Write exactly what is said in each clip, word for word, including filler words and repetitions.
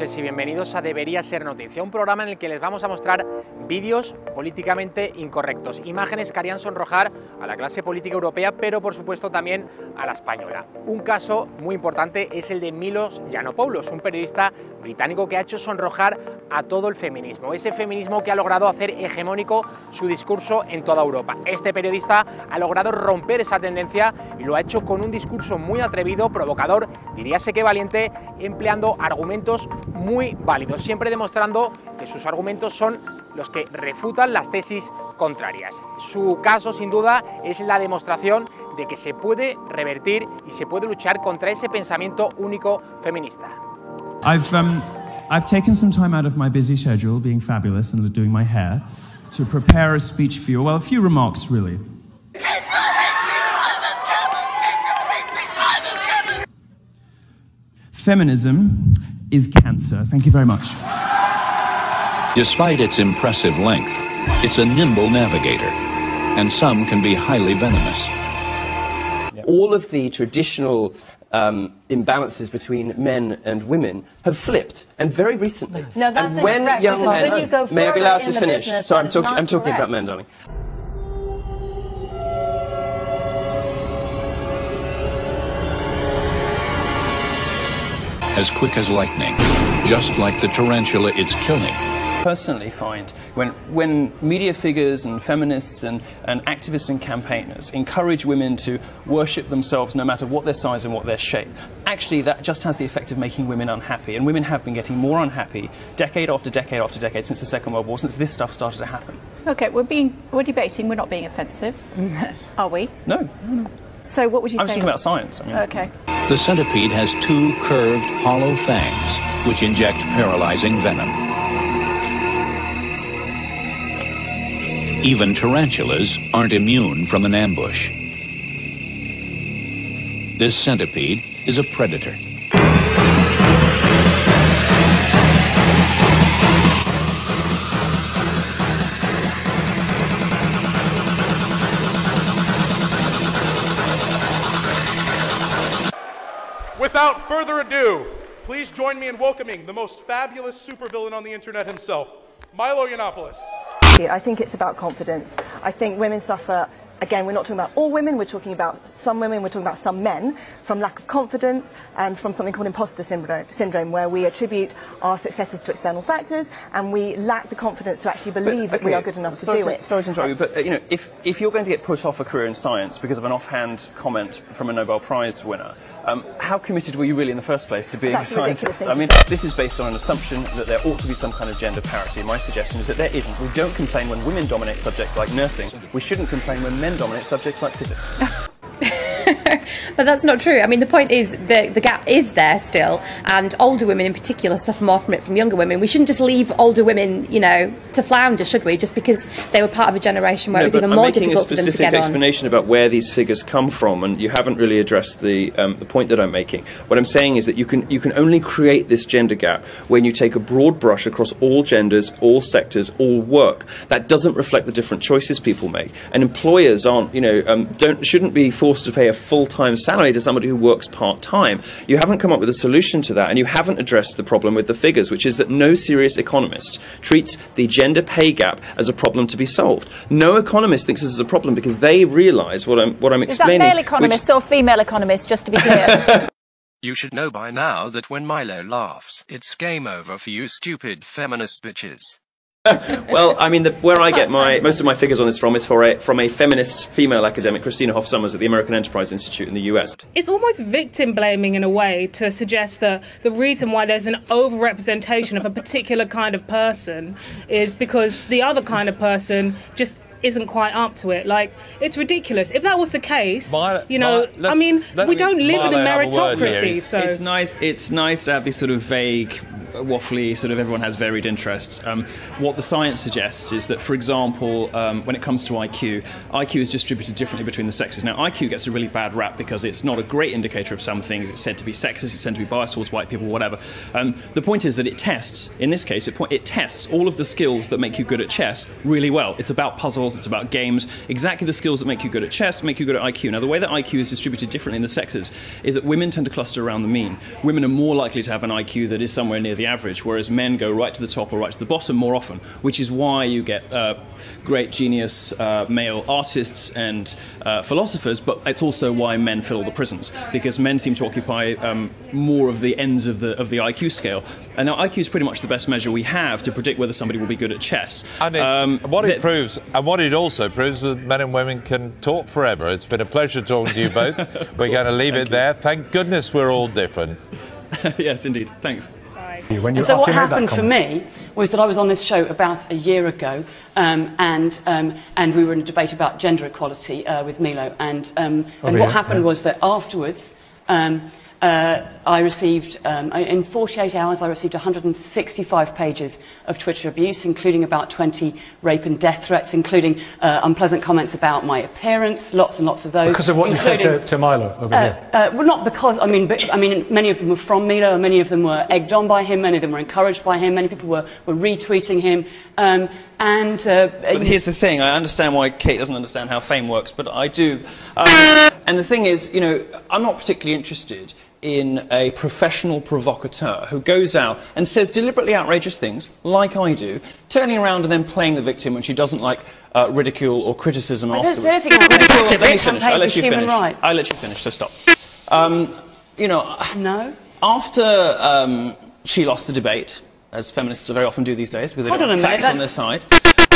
noches y bienvenidos a Debería Ser Noticia, un programa en el que les vamos a mostrar vídeos políticamente incorrectos, imágenes que harían sonrojar a la clase política europea, pero por supuesto también a la española. Un caso muy importante es el de Milos Yiannopoulos, un periodista británico que ha hecho sonrojar a todo el feminismo, ese feminismo que ha logrado hacer hegemónico su discurso en toda Europa. Este periodista ha logrado romper esa tendencia y lo ha hecho con un discurso muy atrevido, provocador, diríase que valiente, empleando argumentos muy válidos, siempre demostrando que sus argumentos son los que refutan las tesis contrarias. Su caso, sin duda, es la demostración de que se puede revertir y se puede luchar contra ese pensamiento único feminista. I've, um, I've taken some time out of my busy schedule, being fabulous and doing my hair, to prepare a speech for you. Well, a few remarks, really. Feminism is cancer. Thank you very much. Despite its impressive length, it's a nimble navigator, and some can be highly venomous. All of the traditional um, imbalances between men and women have flipped, and very recently. No, that's and when incorrect, young men, when you go may I be allowed to finish? Business, so I'm, talk I'm talking correct. about men, darling. As quick as lightning, just like the tarantula it's killing. Personally find when, when media figures and feminists and, and activists and campaigners encourage women to worship themselves no matter what their size and what their shape, actually that just has the effect of making women unhappy, and women have been getting more unhappy decade after decade after decade since the Second World War, since this stuff started to happen. Okay, we're, being, we're debating, we're not being offensive, are we? No. So what would you say? I was talking about science. I mean, okay. The centipede has two curved, hollow fangs, which inject paralyzing venom. Even tarantulas aren't immune from an ambush. This centipede is a predator. Without further ado, please join me in welcoming the most fabulous supervillain on the internet himself, Milos Yiannopoulos. I think it's about confidence. I think women suffer, again, we're not talking about all women, we're talking about some women, we're talking about some men, from lack of confidence and from something called imposter syndrome, where we attribute our successes to external factors and we lack the confidence to actually believe but, okay, that we are good enough to do to, it. Sorry to interrupt you, but uh, you know, if, if you're going to get put off a career in science because of an offhand comment from a Nobel Prize winner, Um, how committed were you really in the first place to being That's a scientist? I mean, this is based on an assumption that there ought to be some kind of gender parity. My suggestion is that there isn't. We don't complain when women dominate subjects like nursing. We shouldn't complain when men dominate subjects like physics. But that's not true. I mean, the point is the, the gap is there still, and older women in particular suffer more from it from younger women. We shouldn't just leave older women, you know, to flounder, should we, just because they were part of a generation where no, it was even I'm more difficult for them to get on. I'm making a specific explanation about where these figures come from, and you haven't really addressed the, um, the point that I'm making. What I'm saying is that you can, you can only create this gender gap when you take a broad brush across all genders, all sectors, all work. That doesn't reflect the different choices people make. And employers aren't, you know, um, don't, shouldn't be forced to pay a full-time salary to somebody who works part-time. You haven't come up with a solution to that, and you haven't addressed the problem with the figures, which is that no serious economist treats the gender pay gap as a problem to be solved. No economist thinks this is a problem because they realise what I'm, what I'm explaining. Is that male economists or female economists, just to be clear? You should know by now that when Milo laughs, it's game over for you stupid feminist bitches. Well, I mean, the, where I get my, most of my figures on this from is for a, from a feminist female academic, Christina Hoff Summers, at the American Enterprise Institute in the U S. It's almost victim-blaming in a way to suggest that the reason why there's an overrepresentation of a particular kind of person is because the other kind of person just isn't quite up to it. Like, it's ridiculous. If that was the case, Milo, you know, Milo, I mean, we don't live Milo in a meritocracy, so... It's nice, it's nice to have these sort of vague... waffly sort of everyone has varied interests. Um, what the science suggests is that, for example, um, when it comes to I Q I Q is distributed differently between the sexes. Now I Q gets a really bad rap because it's not a great indicator of some things. It's said to be sexist, it's said to be biased towards white people, whatever. Um, the point is that it tests, in this case it, po it tests all of the skills that make you good at chess really well. It's about puzzles, it's about games. Exactly the skills that make you good at chess make you good at I Q. Now the way that I Q is distributed differently in the sexes is that women tend to cluster around the mean. Women are more likely to have an I Q that is somewhere near the the average, whereas men go right to the top or right to the bottom more often, which is why you get uh, great genius uh, male artists and uh, philosophers, but it's also why men fill the prisons, because men seem to occupy um, more of the ends of the, of the I Q scale. And now I Q is pretty much the best measure we have to predict whether somebody will be good at chess. And it, um, what it proves, and what it also proves, is that men and women can talk forever. It's been a pleasure talking to you both. We're going to leave Thank it you. there. Thank goodness we're all different. Yes, indeed. Thanks. Bye. When you, so what happened for me was that I was on this show about a year ago, um, and um, and we were in a debate about gender equality uh, with Milo, and um, oh, and yeah, what happened yeah. was that afterwards, um, uh, I received um, in forty-eight hours I received one hundred sixty-five pages of Twitter abuse, including about twenty rape and death threats, including uh, unpleasant comments about my appearance, lots and lots of those. Because of what you said to, to Milo over uh, here? Uh, well, not because, I mean, but, I mean, many of them were from Milo, and many of them were egged on by him, many of them were encouraged by him, many people were, were retweeting him. Um, and uh, But here's the thing, I understand why Kate doesn't understand how fame works, but I do. Um, and the thing is, you know, I'm not particularly interested in a professional provocateur who goes out and says deliberately outrageous things, like I do, turning around and then playing the victim when she doesn't like uh, ridicule or criticism I afterwards. I don't say anything. Let me finish. I let you finish. Right. I let you finish. So stop. Um, you know. No. After um, she lost the debate, as feminists very often do these days, because they Hold don't have facts on their side.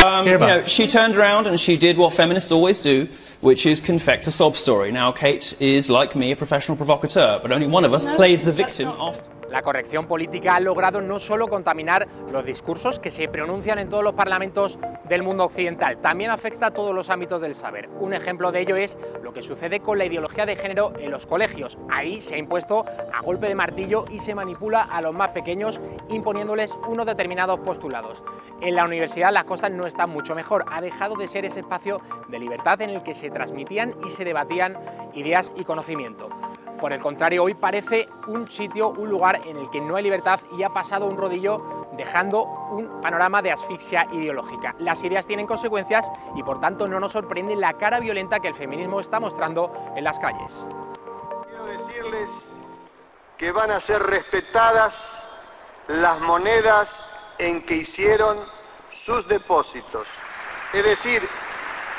Um, you know, she turned around and she did what feminists always do, which is confect a sob story. Now, Kate is, like me, a professional provocateur, but only one of us no, plays the victim after. La corrección política ha logrado no solo contaminar los discursos que se pronuncian en todos los parlamentos del mundo occidental, también afecta a todos los ámbitos del saber. Un ejemplo de ello es lo que sucede con la ideología de género en los colegios. Ahí se ha impuesto a golpe de martillo y se manipula a los más pequeños imponiéndoles unos determinados postulados. En la universidad las cosas no están mucho mejor. Ha dejado de ser ese espacio de libertad en el que se transmitían y se debatían ideas y conocimiento. Por el contrario, hoy parece un sitio, un lugar en el que no hay libertad y ha pasado un rodillo dejando un panorama de asfixia ideológica. Las ideas tienen consecuencias y por tanto no nos sorprende la cara violenta que el feminismo está mostrando en las calles. Quiero decirles que van a ser respetadas las monedas en que hicieron sus depósitos. Es decir,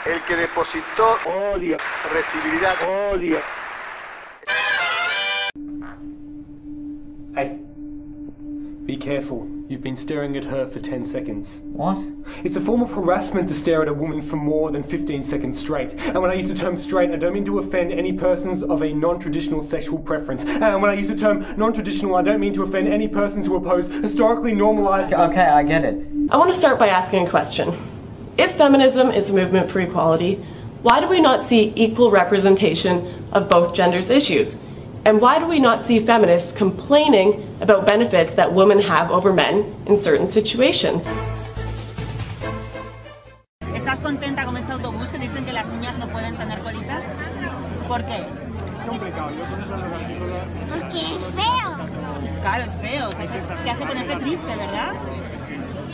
el que depositó odio recibirá odio. Hey, be careful. You've been staring at her for ten seconds. What? It's a form of harassment to stare at a woman for more than fifteen seconds straight. And when I use the term straight, I don't mean to offend any persons of a non-traditional sexual preference. And when I use the term non-traditional, I don't mean to offend any persons who oppose historically normalized... Okay, okay, I get it. I want to start by asking a question. If feminism is a movement for equality, why do we not see equal representation of both genders' issues? And why do we not see feminists complaining about benefits that women have over men in certain situations? ¿Estás contenta con este autobús que dicen que las niñas no pueden tener colita? ¿Por qué? Es complicado, yo pienso en los artículos... Porque es feo. Claro, es feo. Te hace ponerte triste, ¿verdad?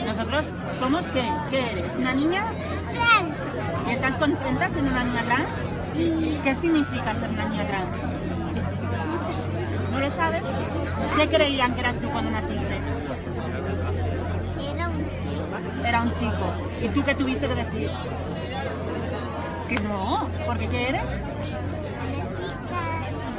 Nosotros somos, ¿qué? ¿Qué eres? ¿Una niña? Trans. ¿Y estás contenta siendo una niña trans? Sí. ¿Qué significa ser una niña trans? ¿No lo sabes? ¿Qué creían que eras tú cuando naciste? Era un chico. Era un chico. ¿Y tú qué tuviste que decir? Que no, porque ¿qué eres? Chica.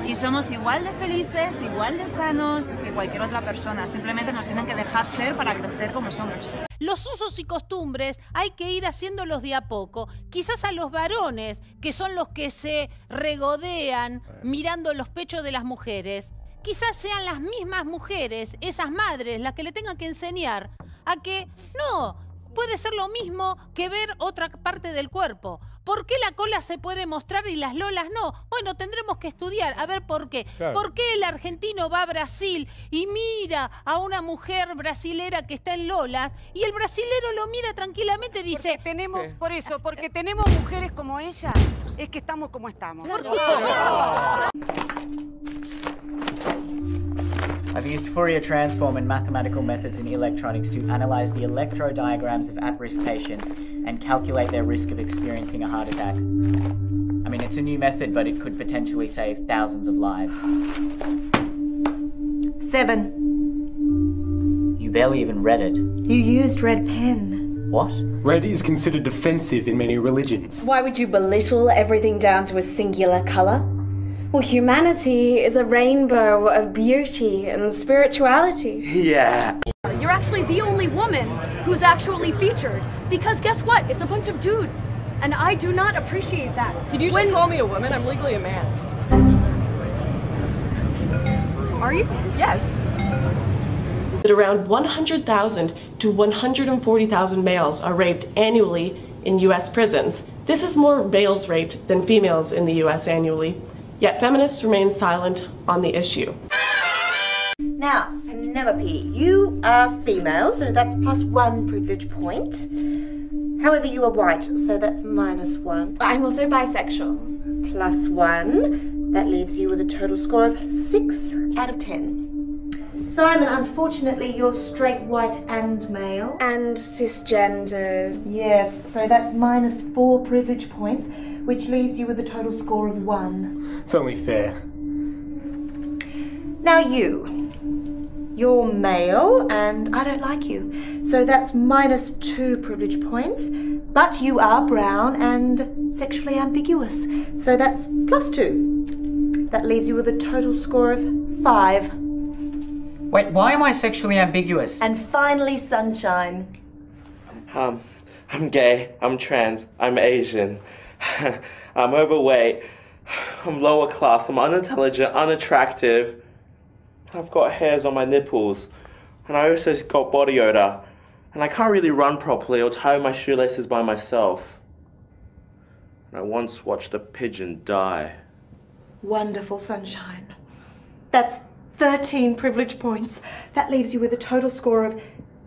Y somos igual de felices, igual de sanos que cualquier otra persona. Simplemente nos tienen que dejar ser para crecer como somos. Los usos y costumbres hay que ir haciéndolos de a poco. Quizás a los varones, que son los que se regodean mirando los pechos de las mujeres. Quizás sean las mismas mujeres, esas madres, las que le tengan que enseñar a que no, puede ser lo mismo que ver otra parte del cuerpo. ¿Por qué la cola se puede mostrar y las lolas no? Bueno, tendremos que estudiar, a ver por qué. Claro. ¿Por qué el argentino va a Brasil y mira a una mujer brasilera que está en lolas y el brasilero lo mira tranquilamente y dice... Porque tenemos, ¿qué? Por eso, porque tenemos mujeres como ella, es que estamos como estamos. ¿Por qué? I've used Fourier transform and mathematical methods in electronics to analyze the electrodiagrams of at-risk patients and calculate their risk of experiencing a heart attack. I mean, it's a new method, but it could potentially save thousands of lives. Seven. barely even read it. You used red pen. What? Red is considered offensive in many religions. Why would you belittle everything down to a singular colour? Well, humanity is a rainbow of beauty and spirituality. Yeah. You're actually the only woman who's actually featured. Because guess what? It's a bunch of dudes. And I do not appreciate that. Did you just when... call me a woman? I'm legally a man. Are you? Yes. That around one hundred thousand to one hundred forty thousand males are raped annually in U S prisons. This is more males raped than females in the U S annually. Yet feminists remain silent on the issue. Now, Penelope, you are female, so that's plus one privilege point. However, you are white, so that's minus one. But I'm also bisexual. Plus one. That leaves you with a total score of six out of ten. Simon, unfortunately, you're straight, white, and male. And cisgendered. Yes, so that's minus four privilege points, which leaves you with a total score of one. It's only fair. Now you. You're male, and I don't like you. So that's minus two privilege points, but you are brown and sexually ambiguous. So that's plus two. That leaves you with a total score of five. Wait, why am I sexually ambiguous? And finally, Sunshine. Um, I'm gay, I'm trans, I'm Asian, I'm overweight, I'm lower class, I'm unintelligent, unattractive. I've got hairs on my nipples, and I also got body odor, and I can't really run properly or tie my shoelaces by myself. And I once watched a pigeon die. Wonderful, Sunshine. That's thirteen privilege points. That leaves you with a total score of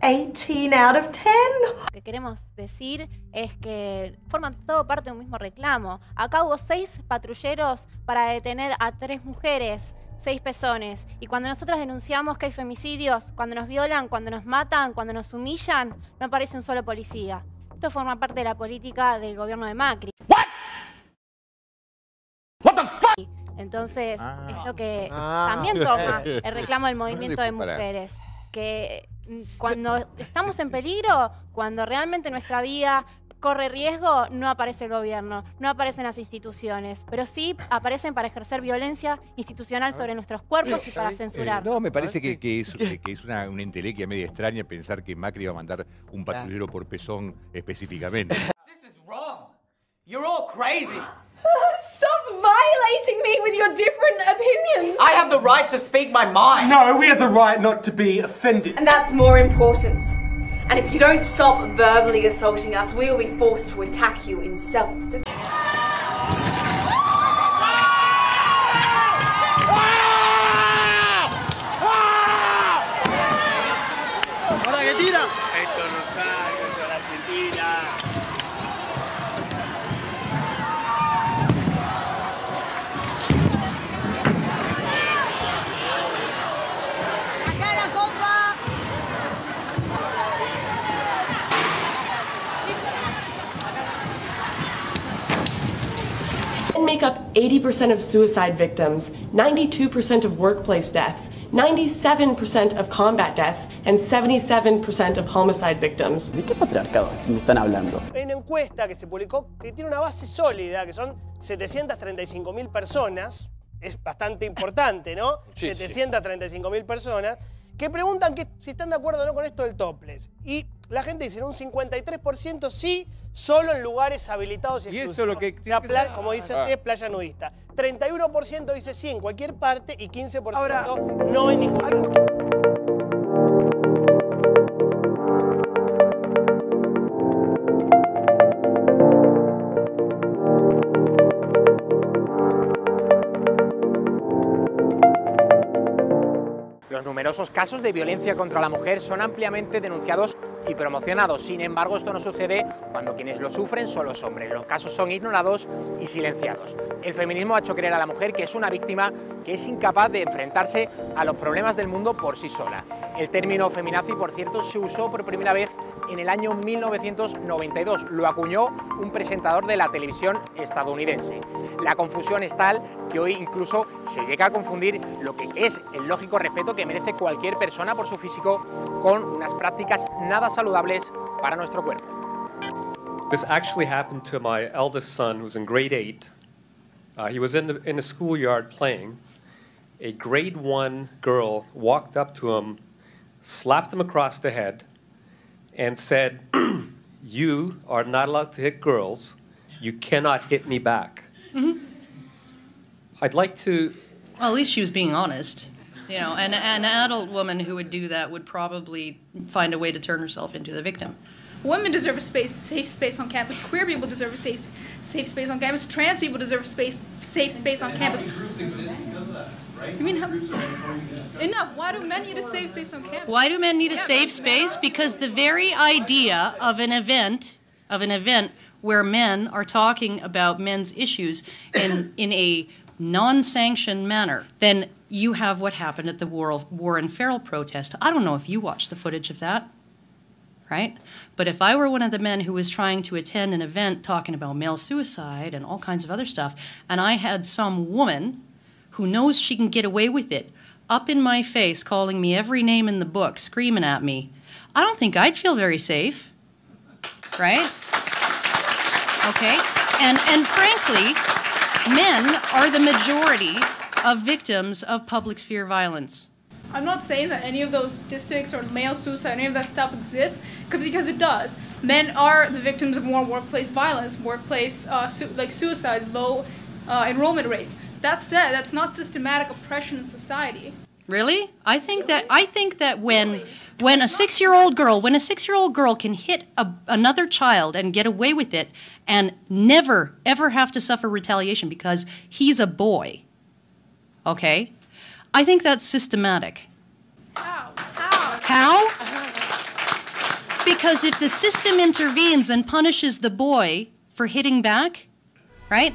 eighteen out of ten. Lo que queremos decir es que forman todo parte de un mismo reclamo. Acá hubo seis patrulleros para detener a tres mujeres, seis pezones. Y cuando nosotros denunciamos que hay femicidios, cuando nos violan, cuando nos matan, cuando nos humillan, no aparece un solo policía. Esto forma parte de la política del gobierno de Macri. What? What the fuck? Entonces, ah, es lo que ah, también toma el reclamo del movimiento de mujeres. Que cuando estamos en peligro, cuando realmente nuestra vida corre riesgo, no aparece el gobierno, no aparecen las instituciones, pero sí aparecen para ejercer violencia institucional sobre nuestros cuerpos y para censurar. Eh, no, me parece que, que es, que es una, una entelequia media extraña pensar que Macri va a mandar un patrullero por pezón específicamente. This is wrong. You're all crazy. Stop violating me with your different opinions! I have the right to speak my mind! No, we have the right not to be offended. And that's more important. And if you don't stop verbally assaulting us, we will be forced to attack you in self-defense. Make up eighty percent of suicide victims, ninety-two percent of workplace deaths, ninety-seven percent of combat deaths, and seventy-seven percent of homicide victims. ¿De qué patriarcado me están hablando? Hay una encuesta que se publicó que tiene una base sólida, que son setecientas treinta y cinco mil personas, es bastante importante, ¿no? Sí, setecientas treinta y cinco mil sí. personas, que preguntan que si están de acuerdo o no con esto del topless. Y la gente dice, en un cincuenta y tres por ciento sí, solo en lugares habilitados y exclusivos. Y eso lo que... O sea, playa, como dice, ah. es playa nudista. treinta y uno por ciento dice sí, en cualquier parte, y quince por ciento ahora, no en ningún lugar. Los numerosos casos de violencia contra la mujer son ampliamente denunciados y promocionados. Sin embargo, esto no sucede cuando quienes lo sufren son los hombres. Los casos son ignorados y silenciados. El feminismo ha hecho creer a la mujer que es una víctima, que es incapaz de enfrentarse a los problemas del mundo por sí sola. El término feminazi, por cierto, se usó por primera vez en el año mil novecientos noventa y dos. Lo acuñó un presentador de la televisión estadounidense. la confusión es tal que hoy incluso se llega a confundir lo que es el lógico respeto que merece cualquier persona por su físico con unas prácticas nada saludables para nuestro cuerpo. This actually happened to my eldest son, who's in grade eight. Uh, he was in the, in the schoolyard playing. A grade one girl walked up to him, slapped him across the head, and said, "You are not allowed to hit girls. You cannot hit me back." Mm-hmm. I'd like to... Well, at least she was being honest. You know, an, an adult woman who would do that would probably find a way to turn herself into the victim. Women deserve a space, safe space on campus. Queer people deserve a safe, safe space on campus. Trans people deserve a space, safe space on campus. I mean, how, enough. Why do men need a safe space on campus? Why do men need a safe space? Because the very idea of an event, of an event where men are talking about men's issues in in a non-sanctioned manner, then you have what happened at the Warren Farrell protest. I don't know if you watched the footage of that. Right? But if I were one of the men who was trying to attend an event talking about male suicide and all kinds of other stuff, and I had some woman who knows she can get away with it up in my face, calling me every name in the book, screaming at me, I don't think I'd feel very safe. Right? Okay? And, and frankly, men are the majority of victims of public sphere violence. I'm not saying that any of those statistics or male suicide, any of that stuff exists, because it does. Men are the victims of more workplace violence, workplace uh, su like suicides, low uh, enrollment rates. That said, that's not systematic oppression in society. Really? I think that I think that when when a six-year-old girl, when a six-year-old girl can hit a, another child and get away with it, and never ever have to suffer retaliation because he's a boy. Okay. I think that's systematic. How? How? How? Because if the system intervenes and punishes the boy for hitting back, right?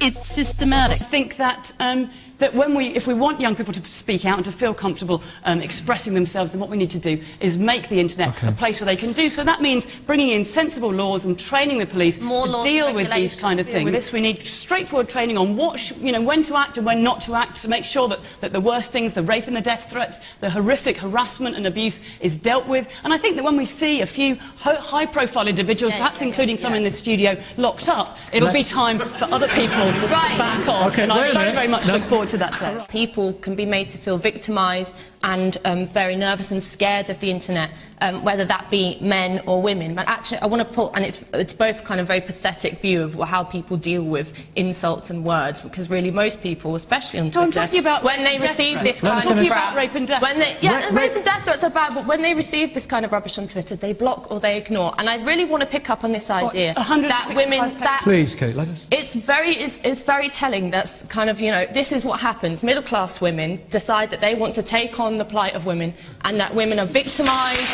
It's systematic. I think that um, that when we, if we want young people to speak out and to feel comfortable um, expressing themselves, then what we need to do is make the internet okay. a place where they can do so. That means bringing in sensible laws and training the police More to deal with these kind of things. With this, we need straightforward training on what sh you know, when to act and when not to act, to make sure that that the worst things, the rape and the death threats, the horrific harassment and abuse, is dealt with. And I think that when we see a few ho high-profile individuals, yeah, perhaps yeah, including yeah, some yeah. in this studio, locked up, it'll Let's... be time for other people right. to back off. Okay, and I very, very much no. look forward. To that day. People can be made to feel victimised and um, very nervous and scared of the internet, um, whether that be men or women. But actually, I want to pull, and it's it's both kind of very pathetic view of how people deal with insults and words, because really most people, especially on Twitter, no, I'm talking about when they receive threats. this no, kind I'm of crap, rape and death. When they, yeah, rape, and rape, rape and death threats are bad, but when they receive this kind of rubbish on Twitter, they block or they ignore. And I really want to pick up on this idea what, that women, that please, Kate, let us. It's very, it, it's very telling. That's kind of you know, this is what happens. Middle-class women decide that they want to take on the plight of women, and that women are victimised,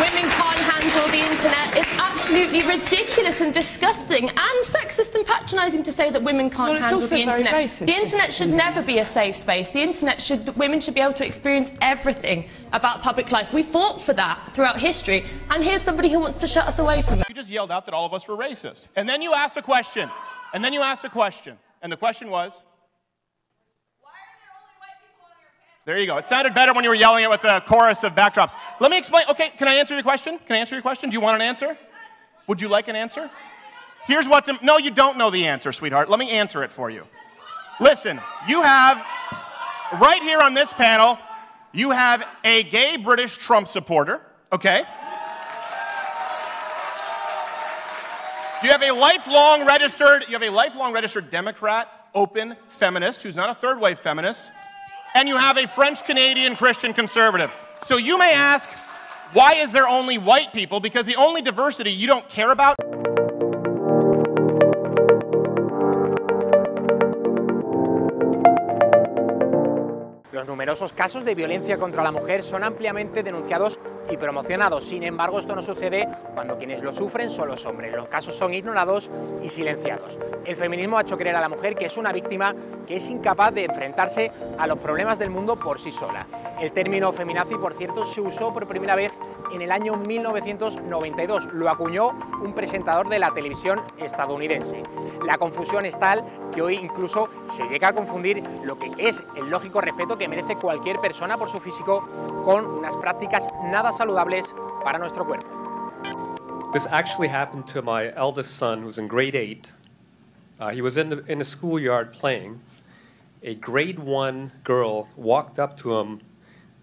women can't handle the internet. It's absolutely ridiculous and disgusting and sexist and patronising to say that women can't well, handle the internet. Racist. The internet should never be a safe space. The internet should, women should be able to experience everything about public life. We fought for that throughout history, and here's somebody who wants to shut us away from it. You just yelled out that all of us were racist, and then you asked a question, and then you asked a question, and the question was... There you go. It sounded better when you were yelling it with a chorus of backdrops. Let me explain. Okay, can I answer your question? Can I answer your question? Do you want an answer? Would you like an answer? Here's what's... Im no, you don't know the answer, sweetheart. Let me answer it for you. Listen, you have, right here on this panel, you have a gay British Trump supporter, okay? You have a lifelong registered... You have a lifelong registered Democrat, open feminist, who's not a third-wave feminist, and you have a French-Canadian Christian conservative. So you may ask, why is there only white people? Because the only diversity you don't care about... Los numerosos casos de violencia contra la mujer son ampliamente denunciados y promocionados. Sin embargo, esto no sucede cuando quienes lo sufren son los hombres. Los casos son ignorados y silenciados. El feminismo ha hecho creer a la mujer que es una víctima, que es incapaz de enfrentarse a los problemas del mundo por sí sola. El término feminazi, por cierto, se usó por primera vez en el año mil novecientos noventa y dos. Lo acuñó un presentador de la televisión estadounidense. la confusión es tal que hoy incluso se llega a confundir lo que es el lógico respeto que merece cualquier persona por su físico con unas prácticas nada saludables para nuestro cuerpo. This actually happened to my eldest son who's in grade eight. Uh, he was in the, in the schoolyard playing. A grade one girl walked up to him,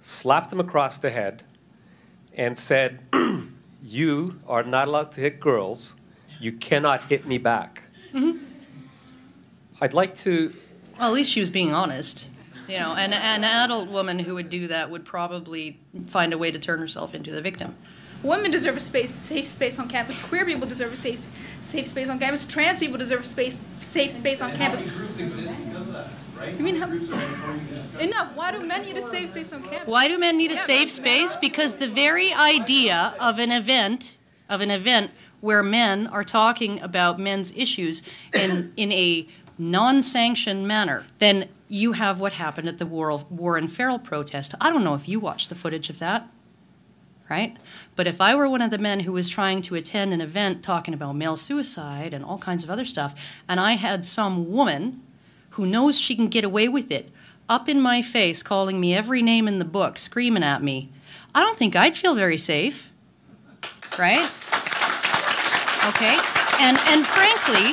slapped him across the head, and said, "You are not allowed to hit girls. You cannot hit me back." Mm-hmm. I'd like to... Well, at least she was being honest. You know, an, an adult woman who would do that would probably find a way to turn herself into the victim. Women deserve a space, safe space on campus. Queer people deserve a safe, safe space on campus. Trans people deserve a space, safe space on campus. Groups exist because of that, right? You mean how? Enough. Why do men need a safe space on campus? Why do men need a safe space? Because the very idea of an event, of an event where men are talking about men's issues in in a non-sanctioned manner, then you have what happened at the Warren Farrell protest. I don't know if you watched the footage of that. Right? But if I were one of the men who was trying to attend an event talking about male suicide and all kinds of other stuff, and I had some woman who knows she can get away with it up in my face, calling me every name in the book, screaming at me, I don't think I'd feel very safe. Right? Okay? And, and frankly,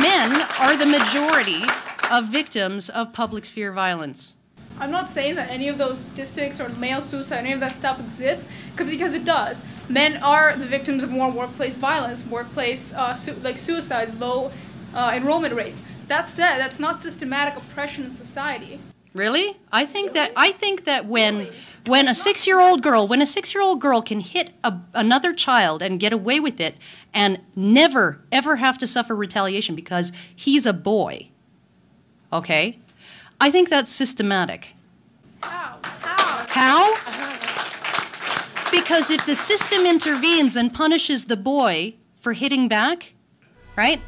men are the majority of victims of public sphere violence. I'm not saying that any of those statistics or male suicide, any of that stuff exists, because it does. Men are the victims of more workplace violence, workplace uh, su like suicides, low uh, enrollment rates. That's that. That's not systematic oppression in society. Really? I think that I think that when really? when a six-year-old girl, when a six-year-old girl can hit a, another child and get away with it, and never ever have to suffer retaliation because he's a boy. Okay. I think that's systematic. How? How? How? Because if the system intervenes and punishes the boy for hitting back, right?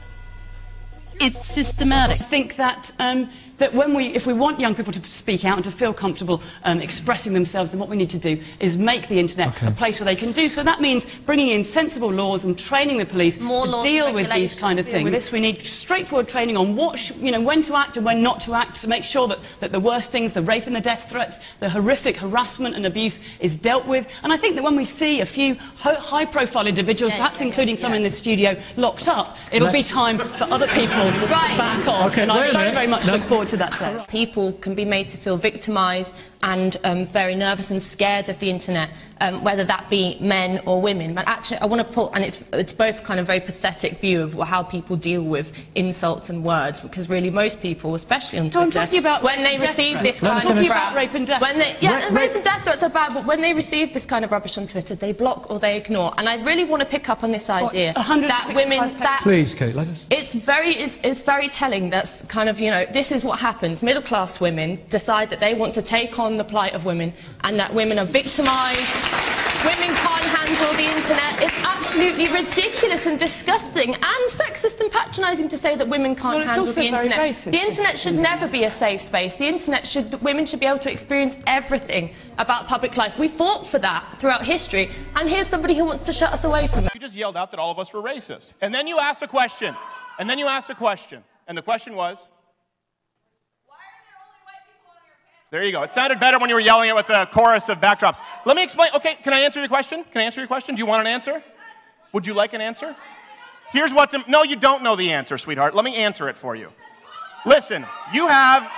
It's systematic. I think that um, that when we, if we want young people to speak out and to feel comfortable um, expressing themselves, then what we need to do is make the internet okay. a place where they can do so. That means bringing in sensible laws and training the police More to deal with these kind of things. With this, we need straightforward training on what sh you know, when to act and when not to act, to make sure that that the worst things, the rape and the death threats, the horrific harassment and abuse, is dealt with. And I think that when we see a few ho high-profile individuals, yeah, perhaps yeah, including yeah, some yeah. in this studio, locked up, it'll Let's... be time for other people to right. back off. Okay, and I very, very much no. look forward. To that day. People can be made to feel victimised and um, very nervous and scared of the internet, um, whether that be men or women. But actually, I want to pull, and it's it's both kind of very pathetic view of how people deal with insults and words, because really most people, especially on Twitter, no, I'm talking about when they receive threats. this kind no, of crap, rape and death. When they, yeah, rape, rape and death threats are bad, but when they receive this kind of rubbish on Twitter, they block or they ignore. And I really want to pick up on this idea what, that women, that please, Kate, let us. It's very, it, it's very telling. That's kind of you know, this is what happens. Middle-class women decide that they want to take on the plight of women, and that women are victimised, women can't handle the internet. It's absolutely ridiculous and disgusting and sexist and patronising to say that women can't well, handle the internet. Racist, the internet should never be a safe space. The internet should, women should be able to experience everything about public life. We fought for that throughout history, and here's somebody who wants to shut us away from it. You just yelled out that all of us were racist, and then you asked a question, and then you asked a question, and the question was... There you go. It sounded better when you were yelling it with a chorus of backdrops. Let me explain. Okay, can I answer your question? Can I answer your question? Do you want an answer? Would you like an answer? Here's what's... Im no, you don't know the answer, sweetheart. Let me answer it for you. Listen, you have,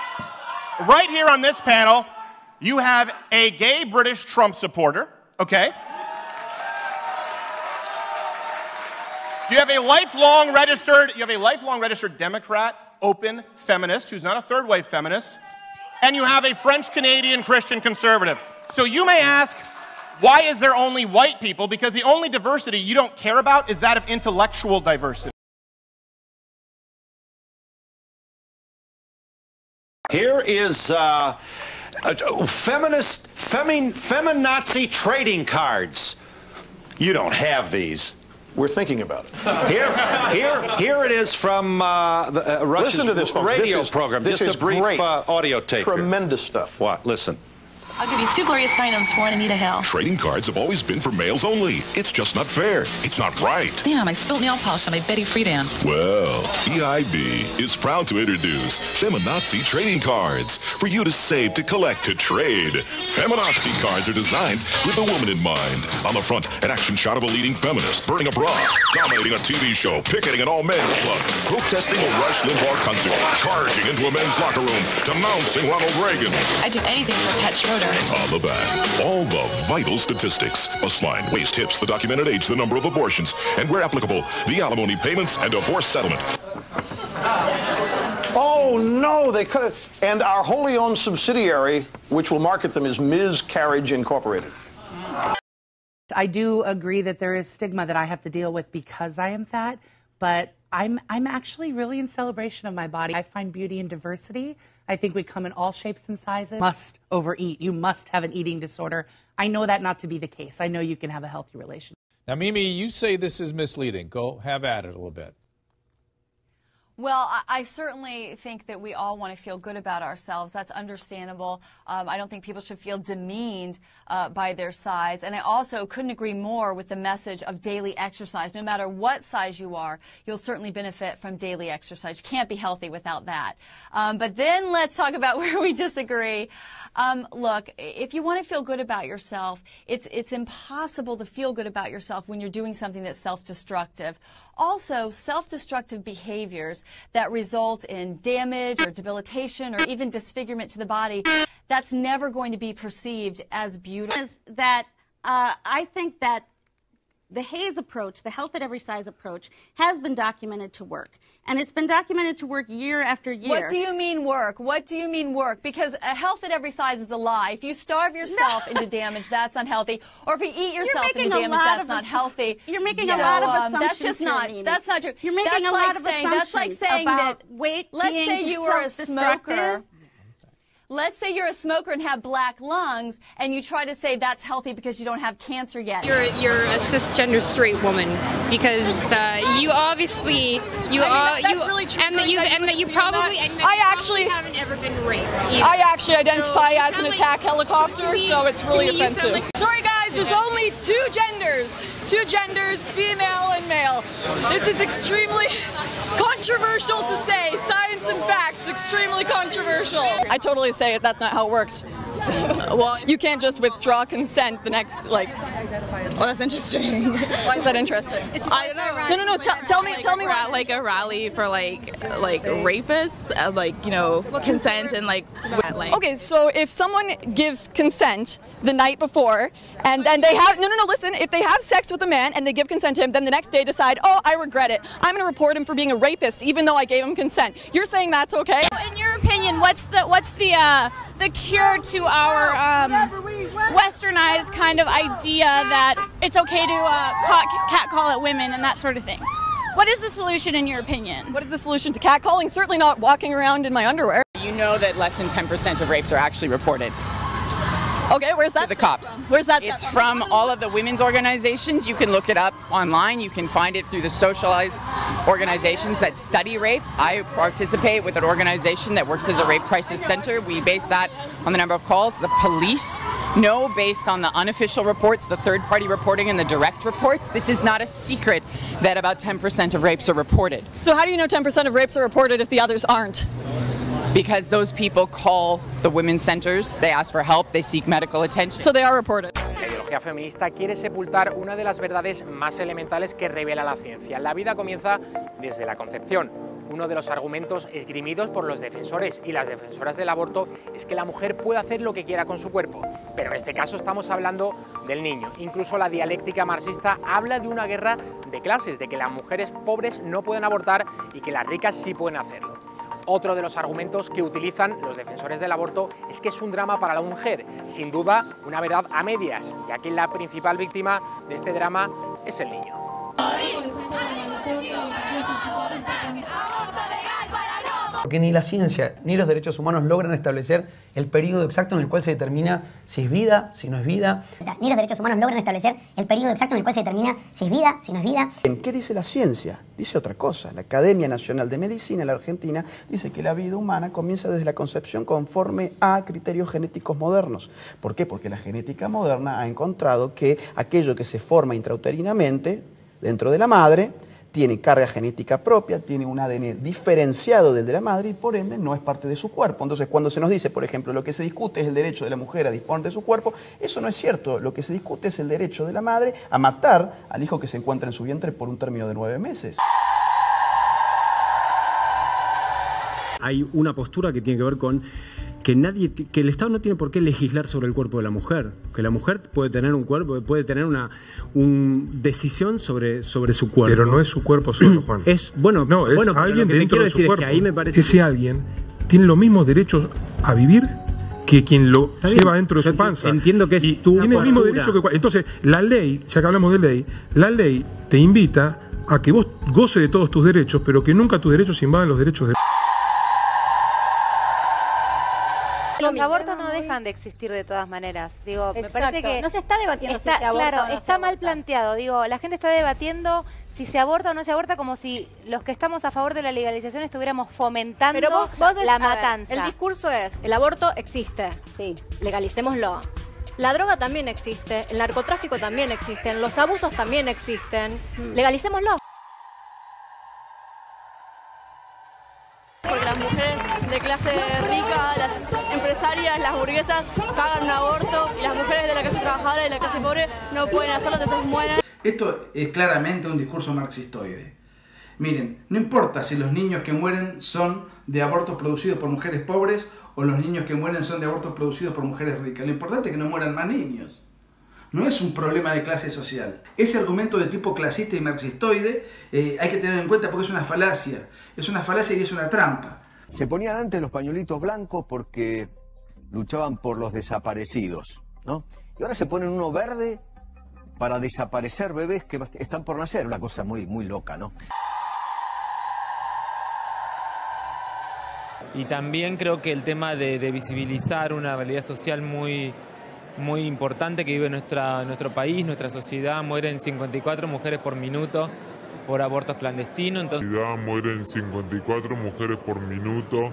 right here on this panel, you have a gay British Trump supporter, okay? You have a lifelong registered... You have a lifelong registered Democrat, open feminist, who's not a third-wave feminist, and you have a French-Canadian Christian conservative. So you may ask, why is there only white people? Because the only diversity you don't care about is that of intellectual diversity. Here is uh, feminist, femi feminazi trading cards. You don't have these. We're thinking about it. Here, here, here it is from uh, the uh, Russian Listen to this, radio this is, program. This just is a brief uh, audio tape. Tremendous here. stuff. What? Listen. I'll give you two glorious items for Anita Hill. Trading cards have always been for males only. It's just not fair. It's not right. Damn, I spilled nail polish on my Betty Friedan. Well, E I B is proud to introduce Feminazi trading cards for you to save, to collect, to trade. Feminazi cards are designed with the woman in mind. On the front, an action shot of a leading feminist burning a bra, dominating a T V show, picketing an all-men's club, protesting a Rush Limbaugh concert, charging into a men's locker room, denouncing Ronald Reagan. I'd do anything for Pat Schroeder. On the back, all the vital statistics. Waistline, waist, hips, the documented age, the number of abortions, and where applicable, the alimony payments and divorce settlement. Oh, no, they could have. And our wholly owned subsidiary, which will market them as Miz Carriage Incorporated. I do agree that there is stigma that I have to deal with because I am fat, but I'm, I'm actually really in celebration of my body. I find beauty in diversity. I think we come in all shapes and sizes. Must overeat. You must have an eating disorder. I know that not to be the case. I know you can have a healthy relationship. Now, Mimi, you say this is misleading. Go have at it a little bit. Well, I certainly think that we all want to feel good about ourselves. That's understandable. Um, I don't think people should feel demeaned uh, by their size. And I also couldn't agree more with the message of daily exercise. No matter what size you are, you'll certainly benefit from daily exercise. You can't be healthy without that. Um, but then let's talk about where we disagree. Um, look, if you want to feel good about yourself, it's, it's impossible to feel good about yourself when you're doing something that's self-destructive. Also, self-destructive behaviors that result in damage or debilitation or even disfigurement to the body, that's never going to be perceived as beautiful. Is that uh, I think that the Hayes approach, the health at every size approach, has been documented to work. And it's been documented to work year after year. What do you mean work? What do you mean work? Because a health at every size is a lie. If you starve yourself no. into damage, that's unhealthy. Or if you eat yourself into damage, that's not healthy. You're making so, a lot of assumptions. Um, that's just not. Meaning. That's not true. You're making that's a like lot saying, of assumptions. That's like saying about that. Weight let's being say you were a smoker. Let's say you're a smoker and have black lungs, and you try to say that's healthy because you don't have cancer yet. You're you're a cisgender straight woman because uh, you obviously you I mean, are you really true, and that you and that you probably that. And I actually probably haven't ever been raped. Either. I actually identify so as an like, attack helicopter, so, me, so it's really offensive. Like Sorry guys, there's only two genders, two genders, female and male. This is extremely controversial to say. Science and facts, extremely controversial. I totally. Say it, that's not how it works. Well, you can't just withdraw consent the next, like, well, that's interesting. Why is that interesting? It's just I don't know. No, no, no, tell, tell me, tell me. We're at, like, a rally for, like, like rapists, uh, like, you know, consent and, like, okay, so if someone gives consent the night before, and then they have, no, no, no, listen, if they have sex with a man and they give consent to him, then the next day decide, oh, I regret it. I'm going to report him for being a rapist, even though I gave him consent. You're saying that's okay? In your opinion, what's the, what's the, uh, the cure to our um, westernized kind of idea that it's okay to uh, catcall at women and that sort of thing. What is the solution in your opinion? What is the solution to catcalling? Certainly not walking around in my underwear. You know that less than ten percent of rapes are actually reported. Okay, where's that? To the cops. From? Where's that? It's from all of the women's organizations. You can look it up online. You can find it through the socialized organizations that study rape. I participate with an organization that works as a rape crisis center. We base that on the number of calls. The police know based on the unofficial reports, the third-party reporting, and the direct reports. This is not a secret that about ten percent of rapes are reported. So how do you know ten percent of rapes are reported if the others aren't? Because those people call the women's centers, they ask for help, they seek medical attention. So they are reported. La ideología feminista quiere sepultar una de las verdades más elementales que revela la ciencia. La vida comienza desde la concepción. Uno de los argumentos esgrimidos por los defensores y las defensoras del aborto es que la mujer puede hacer lo que quiera con su cuerpo, pero en este caso estamos hablando del niño. Incluso la dialéctica marxista habla de una guerra de clases, de que las mujeres pobres no pueden abortar y que las ricas sí pueden hacerlo. Otro de los argumentos que utilizan los defensores del aborto es que es un drama para la mujer, sin duda una verdad a medias, ya que la principal víctima de este drama es el niño. ¡Morir! ¡Anticonceptivo para no abortar! ¡Aborto legal para no morir! Porque ni la ciencia ni los derechos humanos logran establecer el periodo exacto en el cual se determina si es vida, si no es vida. Ni los derechos humanos logran establecer el periodo exacto en el cual se determina si es vida, si no es vida. ¿Qué dice la ciencia? Dice otra cosa. La Academia Nacional de Medicina, la Argentina, dice que la vida humana comienza desde la concepción conforme a criterios genéticos modernos. ¿Por qué? Porque la genética moderna ha encontrado que aquello que se forma intrauterinamente dentro de la madre tiene carga genética propia, tiene un A D N diferenciado del de la madre y por ende no es parte de su cuerpo. Entonces cuando se nos dice, por ejemplo, lo que se discute es el derecho de la mujer a disponer de su cuerpo, eso no es cierto. Lo que se discute es el derecho de la madre a matar al hijo que se encuentra en su vientre por un término de nueve meses. Hay una postura que tiene que ver con que nadie, que el Estado no tiene por qué legislar sobre el cuerpo de la mujer, que la mujer puede tener un cuerpo, puede tener una un decisión sobre, sobre su cuerpo. Pero no es su cuerpo solo, Juan. Es, bueno, no, es bueno, alguien lo que dentro de su cuerpo. Es que ahí me parece ese que... alguien tiene los mismos derechos a vivir que quien lo lleva dentro de Yo su panza. Entiendo que es y tu tiene postura. El mismo derecho que... Entonces, la ley, ya que hablamos de ley, la ley te invita a que vos goces de todos tus derechos, pero que nunca tus derechos invadan los derechos de... Los abortos no dejan de existir de todas maneras. Digo, Exacto. me parece que no se está debatiendo está, si se aborta claro, o no está se mal aborta. planteado. Digo, la gente está debatiendo si se aborta o no se aborta, como si los que estamos a favor de la legalización estuviéramos fomentando Pero vos, vos des... la matanza. Ver, el discurso es: el aborto existe. Sí, legalicémoslo. La droga también existe, el narcotráfico también existe, los abusos también existen. Hmm. Legalicémoslo. Porque las mujeres de clase rica, las empresarias, las burguesas pagan un aborto y las mujeres de la clase trabajadora y de la clase pobre no pueden hacerlo, entonces mueren. Esto es claramente un discurso marxistoide. Miren, no importa si los niños que mueren son de abortos producidos por mujeres pobres o los niños que mueren son de abortos producidos por mujeres ricas. Lo importante es que no mueran más niños. No es un problema de clase social. Ese argumento de tipo clasista y marxistoide eh, hay que tener en cuenta porque es una falacia. Es una falacia y es una trampa. Se ponían antes los pañuelitos blancos porque luchaban por los desaparecidos, ¿no? Y ahora se ponen uno verde para desaparecer bebés que están por nacer. Una cosa muy, muy loca, ¿no? Y también creo que el tema de, de visibilizar una realidad social muy... muy importante que vive nuestra, nuestro país, nuestra sociedad. Mueren cincuenta y cuatro mujeres por minuto por abortos clandestinos. Entonces... Mueren cincuenta y cuatro mujeres por minuto.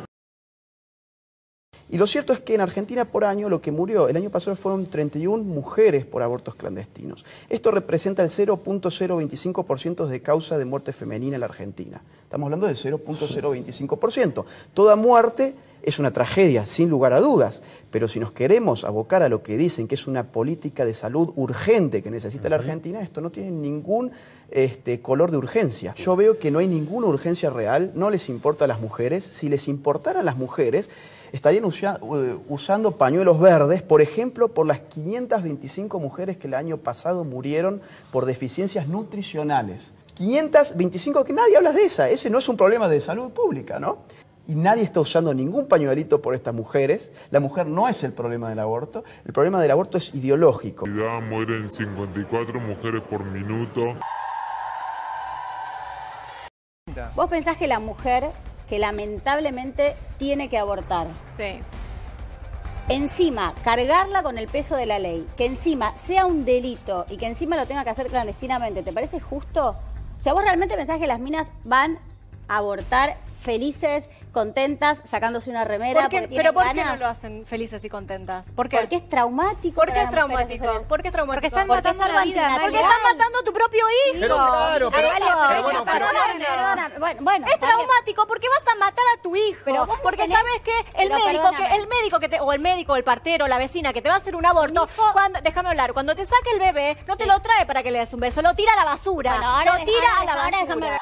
Y lo cierto es que en Argentina por año lo que murió el año pasado fueron treinta y una mujeres por abortos clandestinos. Esto representa el cero punto cero veinticinco por ciento de causa de muerte femenina en la Argentina. Estamos hablando del cero punto cero veinticinco por ciento. Toda muerte es una tragedia, sin lugar a dudas. Pero si nos queremos abocar a lo que dicen que es una política de salud urgente que necesita la Argentina, esto no tiene ningún este, color de urgencia. Yo veo que no hay ninguna urgencia real, no les importa a las mujeres. Si les importara a las mujeres, estarían usa, uh, usando pañuelos verdes, por ejemplo, por las quinientas veinticinco mujeres que el año pasado murieron por deficiencias nutricionales. quinientas veinticinco, que nadie habla de esa, ese no es un problema de salud pública, ¿no? Y nadie está usando ningún pañuelito por estas mujeres. La mujer no es el problema del aborto, el problema del aborto es ideológico. Mueren cincuenta y cuatro mujeres por minuto. ¿Vos pensás que la mujer que lamentablemente tiene que abortar? Sí. Encima, cargarla con el peso de la ley, que encima sea un delito y que encima lo tenga que hacer clandestinamente, ¿te parece justo? O sea, ¿vos realmente pensás que las minas van a abortar felices, contentas, sacándose una remera? ¿Por qué? Porque ¿Pero por ganas? qué no lo hacen felices y contentas? ¿Por qué? Porque es traumático. ¿Por qué es traumático? ¿Por qué es traumático? Porque están porque matando es la vida. Porque están matando a tu propio hijo. Pero claro, pero, pero, pero bueno, perdóname, perdóname. Bueno, bueno, es traumático porque vas a matar a tu hijo. Pero vos porque tenés, sabes que el médico, que el médico que te, o el médico, el partero, la vecina que te va a hacer un aborto, hijo, cuando, déjame hablar, cuando te saque el bebé, no sí. te lo trae para que le des un beso, lo tira a la basura. Bueno, ahora lo tira ahora, a la basura. Déjame.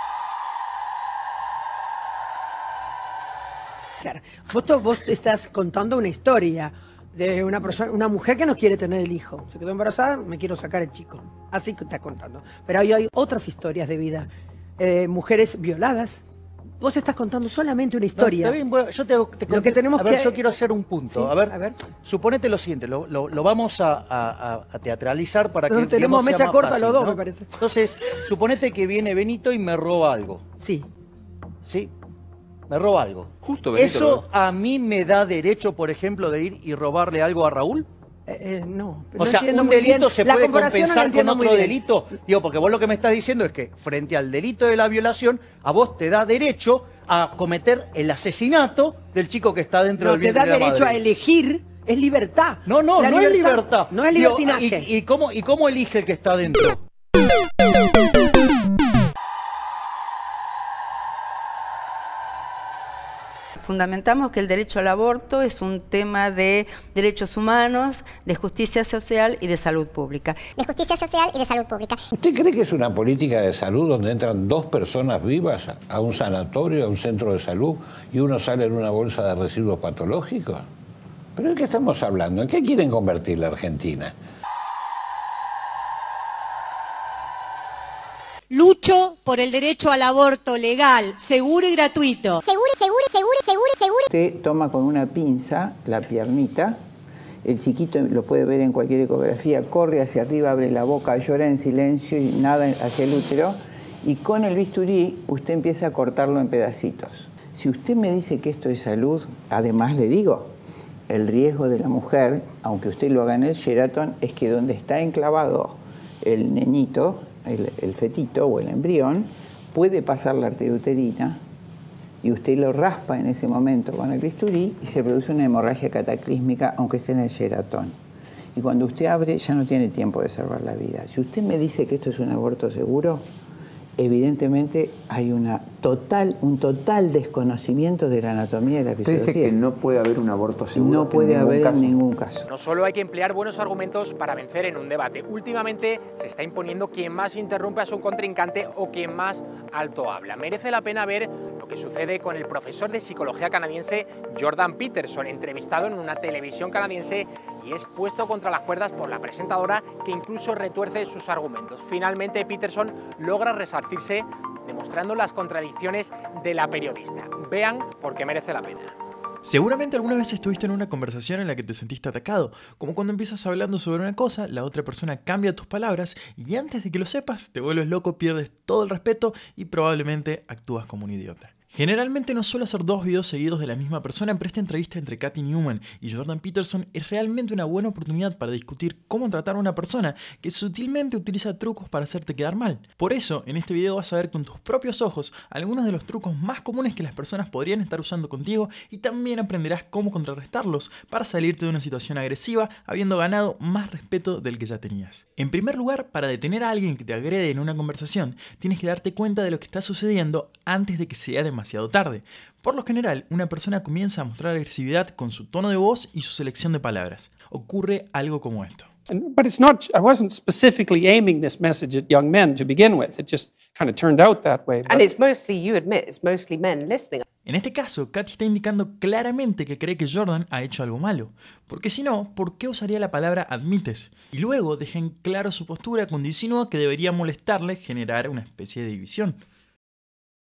Vos, vos estás contando una historia de una persona, una mujer que no quiere tener el hijo. Se quedó embarazada, me quiero sacar el chico. Así que estás contando. Pero ahí hay otras historias de vida. Eh, mujeres violadas. Vos estás contando solamente una historia. No, está bien, bueno, yo te, te lo que tenemos a ver, que... yo quiero hacer un punto. Sí, a, ver, a ver, suponete lo siguiente, lo, lo, lo vamos a, a, a teatralizar para no, que... Tenemos mecha sea más corta fácil, los dos, ¿no? Me parece. Entonces, suponete que viene Benito y me roba algo. Sí. Sí. me roba algo. Justo, Benito, ¿eso a mí me da derecho, por ejemplo, de ir y robarle algo a Raúl? Eh, eh, no. O sea, no un delito bien. se la puede compensar no con otro delito. Digo, porque vos lo que me estás diciendo es que frente al delito de la violación, a vos te da derecho a cometer el asesinato del chico que está dentro no, del vientre de la madre. Te da derecho a elegir, es libertad. No, no, la no libertad, es libertad. No es libertinaje. Digo, ¿y, y, cómo, ¿Y cómo elige el que está dentro? Fundamentamos que el derecho al aborto es un tema de derechos humanos, de justicia social y de salud pública. De justicia social y de salud pública. ¿Usted cree que es una política de salud donde entran dos personas vivas a un sanatorio, a un centro de salud, y uno sale en una bolsa de residuos patológicos? ¿Pero de qué estamos hablando? ¿En qué quieren convertir la Argentina? Lucho por el derecho al aborto legal, seguro y gratuito. Seguro, seguro, seguro, seguro, seguro. Usted toma con una pinza la piernita, el chiquito lo puede ver en cualquier ecografía, corre hacia arriba, abre la boca, llora en silencio y nada hacia el útero, y con el bisturí usted empieza a cortarlo en pedacitos. Si usted me dice que esto es salud, además le digo, el riesgo de la mujer, aunque usted lo haga en el Sheraton, es que donde está enclavado el neñito, El, el fetito o el embrión, puede pasar la arteria uterina y usted lo raspa en ese momento con el bisturí y se produce una hemorragia cataclísmica aunque esté en el Sheraton. Y cuando usted abre ya no tiene tiempo de salvar la vida. Si usted me dice que esto es un aborto seguro, evidentemente hay una total, un total desconocimiento de la anatomía y de la fisiología. Usted dice que no puede haber un aborto seguro. No puede en haber caso. en ningún caso. No solo hay que emplear buenos argumentos para vencer en un debate. Últimamente se está imponiendo quien más interrumpe a su contrincante o quien más alto habla. Merece la pena ver lo que sucede con el profesor de psicología canadiense Jordan Peterson, entrevistado en una televisión canadiense y es puesto contra las cuerdas por la presentadora que incluso retuerce sus argumentos. Finalmente Peterson logra resaltar demostrando las contradicciones de la periodista. Vean porque merece la pena. Seguramente alguna vez estuviste en una conversación en la que te sentiste atacado, como cuando empiezas hablando sobre una cosa, la otra persona cambia tus palabras y antes de que lo sepas te vuelves loco, pierdes todo el respeto y probablemente actúas como un idiota. Generalmente no suelo hacer dos videos seguidos de la misma persona, pero esta entrevista entre Kathy Newman y Jordan Peterson es realmente una buena oportunidad para discutir cómo tratar a una persona que sutilmente utiliza trucos para hacerte quedar mal. Por eso, en este video vas a ver con tus propios ojos algunos de los trucos más comunes que las personas podrían estar usando contigo y también aprenderás cómo contrarrestarlos para salirte de una situación agresiva habiendo ganado más respeto del que ya tenías. En primer lugar, para detener a alguien que te agrede en una conversación, tienes que darte cuenta de lo que está sucediendo antes de que sea demasiado demasiado tarde. Por lo general, una persona comienza a mostrar agresividad con su tono de voz y su selección de palabras. Ocurre algo como esto. But it's not, I wasn't specifically aiming this message at young men to begin with. It just kind of turned out that way. And it's mostly, you admit, it's mostly men listening. En este caso, Kathy está indicando claramente que cree que Jordan ha hecho algo malo. Porque si no, ¿por qué usaría la palabra admites? Y luego deja en claro su postura cuando insinúa que debería molestarle generar una especie de división.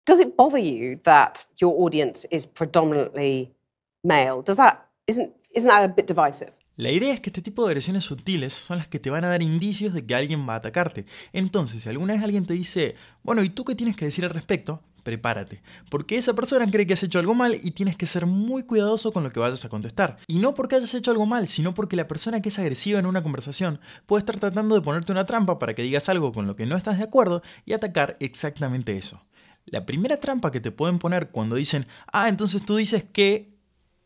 Does it bother you that your audience is predominantly male? Does that isn't isn't that a bit divisive? La idea es que este tipo de agresiones sutiles son las que te van a dar indicios de que alguien va a atacarte. Entonces, si alguna vez alguien te dice, bueno, ¿y tú qué tienes que decir al respecto? Prepárate, porque esa persona cree que has hecho algo mal y tienes que ser muy cuidadoso con lo que vayas a contestar. Y no porque hayas hecho algo mal, sino porque la persona que es agresiva en una conversación puede estar tratando de ponerte una trampa para que digas algo con lo que no estás de acuerdo y atacar exactamente eso. La primera trampa que te pueden poner cuando dicen, ah, entonces tú dices que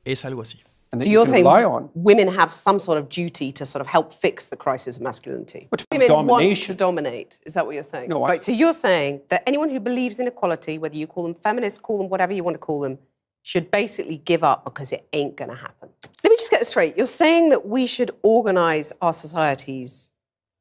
es algo así. So you're saying women have some sort of duty to sort of help fix the crisis of masculinity. Women want to dominate. Is that what you're saying? No, right. So you're saying that anyone who believes in equality, whether you call them feminists, call them whatever you want to call them, should basically give up because it ain't going to happen. Let me just get this straight. You're saying that we should organize our societies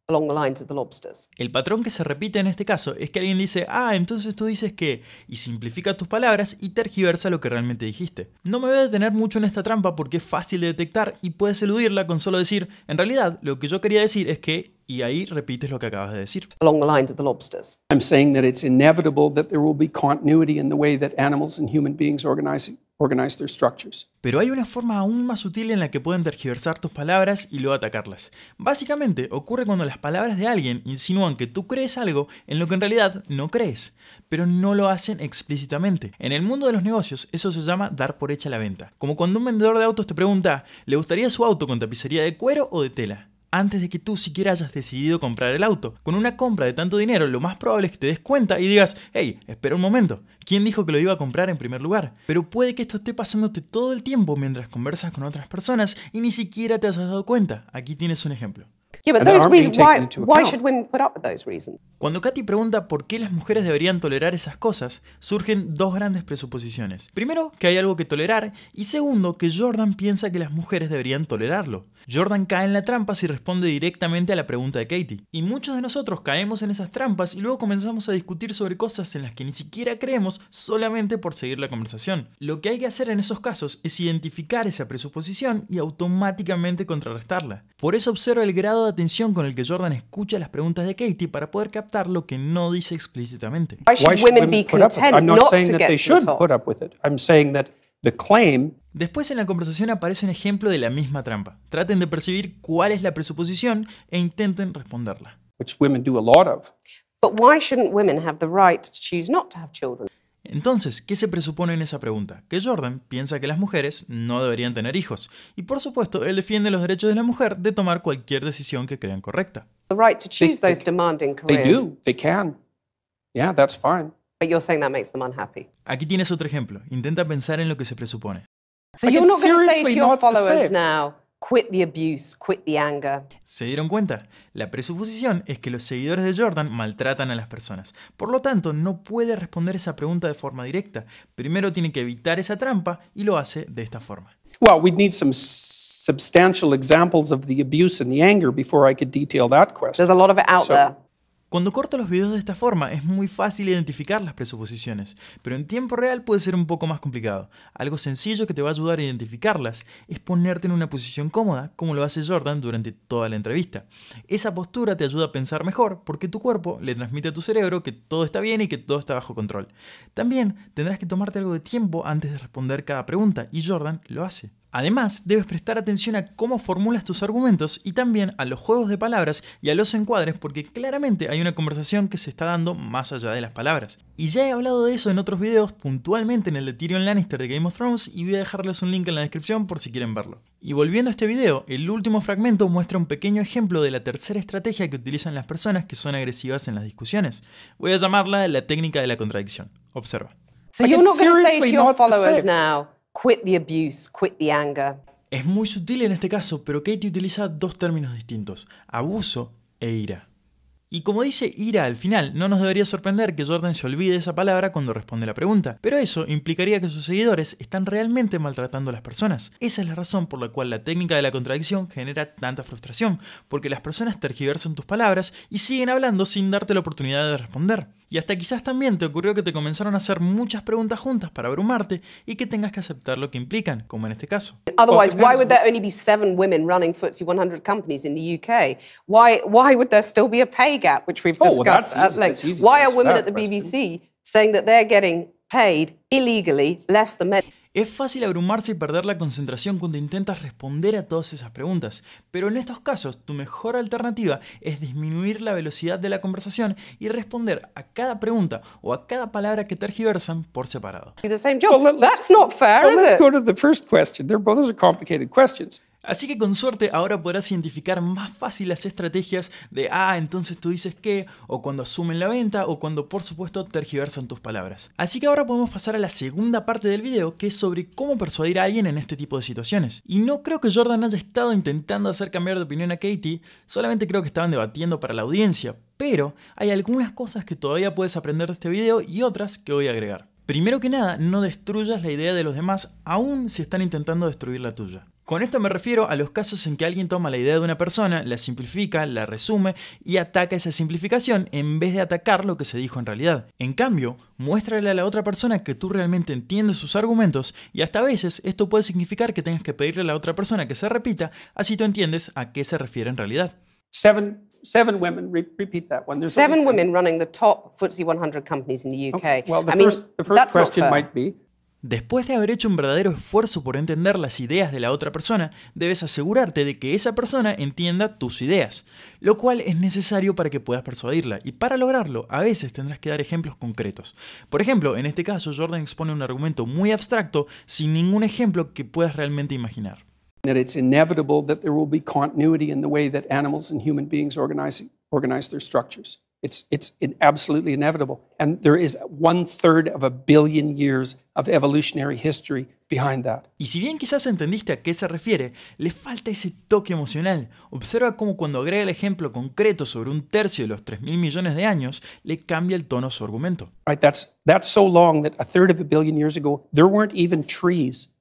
along the lines of the lobsters. El patrón que se repite en este caso es que alguien dice, ah, entonces tú dices que, y simplifica tus palabras y tergiversa lo que realmente dijiste. No me voy a detener mucho en esta trampa porque es fácil de detectar y puedes eludirla con solo decir, en realidad, lo que yo quería decir es que, y ahí repites lo que acabas de decir. Along the lines of the lobsters. I'm saying that it's inevitable that there will be continuity in the way that animals and human beings organize organize their structures. Pero hay una forma aún más sutil en la que pueden tergiversar tus palabras y luego atacarlas. Básicamente, ocurre cuando las palabras de alguien insinúan que tú crees algo en lo que en realidad no crees, pero no lo hacen explícitamente. En el mundo de los negocios, eso se llama dar por hecha la venta. Como cuando un vendedor de autos te pregunta, ¿le gustaría su auto con tapicería de cuero o de tela? Antes de que tú siquiera hayas decidido comprar el auto. Con una compra de tanto dinero, lo más probable es que te des cuenta y digas, hey, espera un momento, ¿quién dijo que lo iba a comprar en primer lugar? Pero puede que esto esté pasándote todo el tiempo mientras conversas con otras personas y ni siquiera te hayas dado cuenta. Aquí tienes un ejemplo. Cuando Kathy pregunta por qué las mujeres deberían tolerar esas cosas, surgen dos grandes presuposiciones. Primero, que hay algo que tolerar, y segundo, que Jordan piensa que las mujeres deberían tolerarlo. Jordan cae en la trampa si responde directamente a la pregunta de Kathy. Y muchos de nosotros caemos en esas trampas y luego comenzamos a discutir sobre cosas en las que ni siquiera creemos solamente por seguir la conversación. Lo que hay que hacer en esos casos es identificar esa presuposición y automáticamente contrarrestarla. Por eso observa el grado de atención con el que Jordan escucha las preguntas de Kathy para poder captar lo que no dice explícitamente. Después en la conversación aparece un ejemplo de la misma trampa. Traten de percibir cuál es la presuposición e intenten responderla. Entonces, ¿qué se presupone en esa pregunta? Que Jordan piensa que las mujeres no deberían tener hijos. Y por supuesto, él defiende los derechos de la mujer de tomar cualquier decisión que crean correcta. Aquí tienes otro ejemplo. Intenta pensar en lo que se presupone. Quit the abuse, quit the anger. ¿Se dieron cuenta? La presuposición es que los seguidores de Jordan maltratan a las personas. Por lo tanto, no puede responder esa pregunta de forma directa. Primero tiene que evitar esa trampa y lo hace de esta forma. Well, we'd need some substantial examples of the abuse and the anger before I could detail that question. There's a lot of it out there. Cuando corto los videos de esta forma es muy fácil identificar las presuposiciones, pero en tiempo real puede ser un poco más complicado. Algo sencillo que te va a ayudar a identificarlas es ponerte en una posición cómoda, como lo hace Jordan durante toda la entrevista. Esa postura te ayuda a pensar mejor porque tu cuerpo le transmite a tu cerebro que todo está bien y que todo está bajo control. También tendrás que tomarte algo de tiempo antes de responder cada pregunta, y Jordan lo hace. Además, debes prestar atención a cómo formulas tus argumentos y también a los juegos de palabras y a los encuadres, porque claramente hay una conversación que se está dando más allá de las palabras. Y ya he hablado de eso en otros videos, puntualmente en el de Tyrion Lannister de Game of Thrones, y voy a dejarles un link en la descripción por si quieren verlo. Y volviendo a este video, el último fragmento muestra un pequeño ejemplo de la tercera estrategia que utilizan las personas que son agresivas en las discusiones. Voy a llamarla la técnica de la contradicción. Observa. Quit the abuse, quit the anger. Es muy sutil en este caso, pero Kathy utiliza dos términos distintos, abuso e ira. Y como dice ira al final, no nos debería sorprender que Jordan se olvide esa palabra cuando responde la pregunta, pero eso implicaría que sus seguidores están realmente maltratando a las personas. Esa es la razón por la cual la técnica de la contradicción genera tanta frustración, porque las personas tergiversan tus palabras y siguen hablando sin darte la oportunidad de responder. Y hasta quizás también te ocurrió que te comenzaron a hacer muchas preguntas juntas para abrumarte y que tengas que aceptar lo que implican, como en este caso. Otherwise, why would there only be seven women running F T S E one hundred companies in the U K? Why why would there still be a pay gap, which we've discussed at length? Why are women at the B B C saying that they're getting paid illegally less than men? Es fácil abrumarse y perder la concentración cuando intentas responder a todas esas preguntas, pero en estos casos tu mejor alternativa es disminuir la velocidad de la conversación y responder a cada pregunta o a cada palabra que tergiversan por separado. Así que con suerte ahora podrás identificar más fácil las estrategias de ah, entonces tú dices que, o cuando asumen la venta, o cuando por supuesto tergiversan tus palabras. Así que ahora podemos pasar a la segunda parte del video, que es sobre cómo persuadir a alguien en este tipo de situaciones. Y no creo que Jordan haya estado intentando hacer cambiar de opinión a Kathy, solamente creo que estaban debatiendo para la audiencia, pero hay algunas cosas que todavía puedes aprender de este video y otras que voy a agregar. Primero que nada, no destruyas la idea de los demás, aún si están intentando destruir la tuya. Con esto me refiero a los casos en que alguien toma la idea de una persona, la simplifica, la resume y ataca esa simplificación en vez de atacar lo que se dijo en realidad. En cambio, muéstrale a la otra persona que tú realmente entiendes sus argumentos, y hasta a veces esto puede significar que tengas que pedirle a la otra persona que se repita, así tú entiendes a qué se refiere en realidad. Seven. Seven women. Re repeat that one. There's seven women running the top F T S E one hundred companies in the U K. Okay. Well, the I first, mean, the first question might be. Después de haber hecho un verdadero esfuerzo por entender las ideas de la otra persona, debes asegurarte de que esa persona entienda tus ideas, lo cual es necesario para que puedas persuadirla, y para lograrlo a veces tendrás que dar ejemplos concretos. Por ejemplo, en este caso Jordan expone un argumento muy abstracto sin ningún ejemplo que puedas realmente imaginar. That it's inevitable that there will be continuity in the way that animals and human beings organize, organize their structures. It's, it's absolutely inevitable. And there is one third of a billion years of evolutionary history behind that. Y si bien quizás entendiste a qué se refiere, le falta ese toque emocional. Observa cómo cuando agrega el ejemplo concreto sobre un tercio de los tres mil millones de años, le cambia el tono a su argumento. Right, that's, that's so long that a third of a billion years ago, there weren't even trees.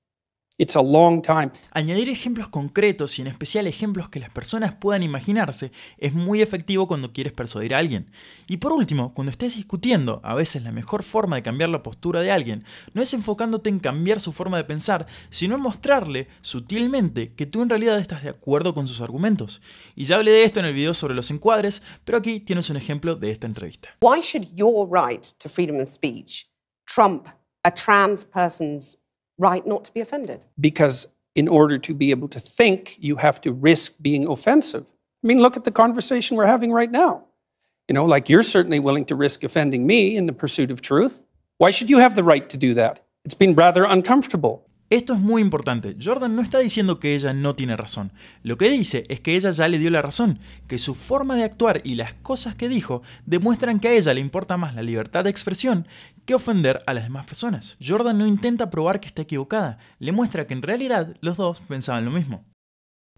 It's a long time. Añadir ejemplos concretos y en especial ejemplos que las personas puedan imaginarse es muy efectivo cuando quieres persuadir a alguien. Y por último, cuando estés discutiendo, a veces la mejor forma de cambiar la postura de alguien no es enfocándote en cambiar su forma de pensar, sino en mostrarle sutilmente que tú en realidad estás de acuerdo con sus argumentos. Y ya hablé de esto en el video sobre los encuadres, pero aquí tienes un ejemplo de esta entrevista. Why should your right to freedom of speech trump a trans person's right not to be offended? Because in order to be able to think, you have to risk being offensive. I mean, look at the conversation we're having right now. You know, like, you're certainly willing to risk offending me in the pursuit of truth. Why should you have the right to do that? It's been rather uncomfortable. Esto es muy importante. Jordan no está diciendo que ella no tiene razón. Lo que dice es que ella ya le dio la razón, que su forma de actuar y las cosas que dijo demuestran que a ella le importa más la libertad de expresión que ofender a las demás personas. Jordan no intenta probar que está equivocada, le muestra que en realidad los dos pensaban lo mismo.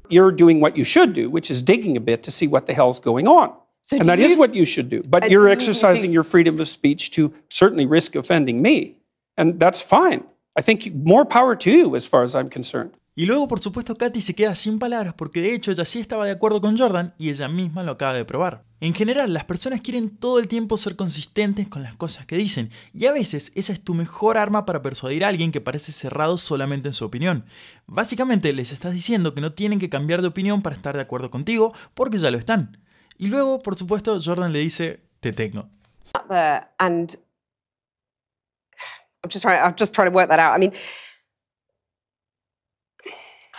You're doing what you should do, which is digging a bit to see what the hell's going on. So and that you, is what you should do, but you're exercising your freedom of speech to certainly risk offending me, and that's fine. I think more power to you as far as I'm concerned. Y luego, por supuesto, Kathy se queda sin palabras porque de hecho ella sí estaba de acuerdo con Jordan y ella misma lo acaba de probar. En general, las personas quieren todo el tiempo ser consistentes con las cosas que dicen y a veces esa es tu mejor arma para persuadir a alguien que parece cerrado solamente en su opinión. Básicamente les estás diciendo que no tienen que cambiar de opinión para estar de acuerdo contigo porque ya lo están. Y luego, por supuesto, Jordan le dice, te tengo. And I'm just trying, I'm just trying to work that out. I mean,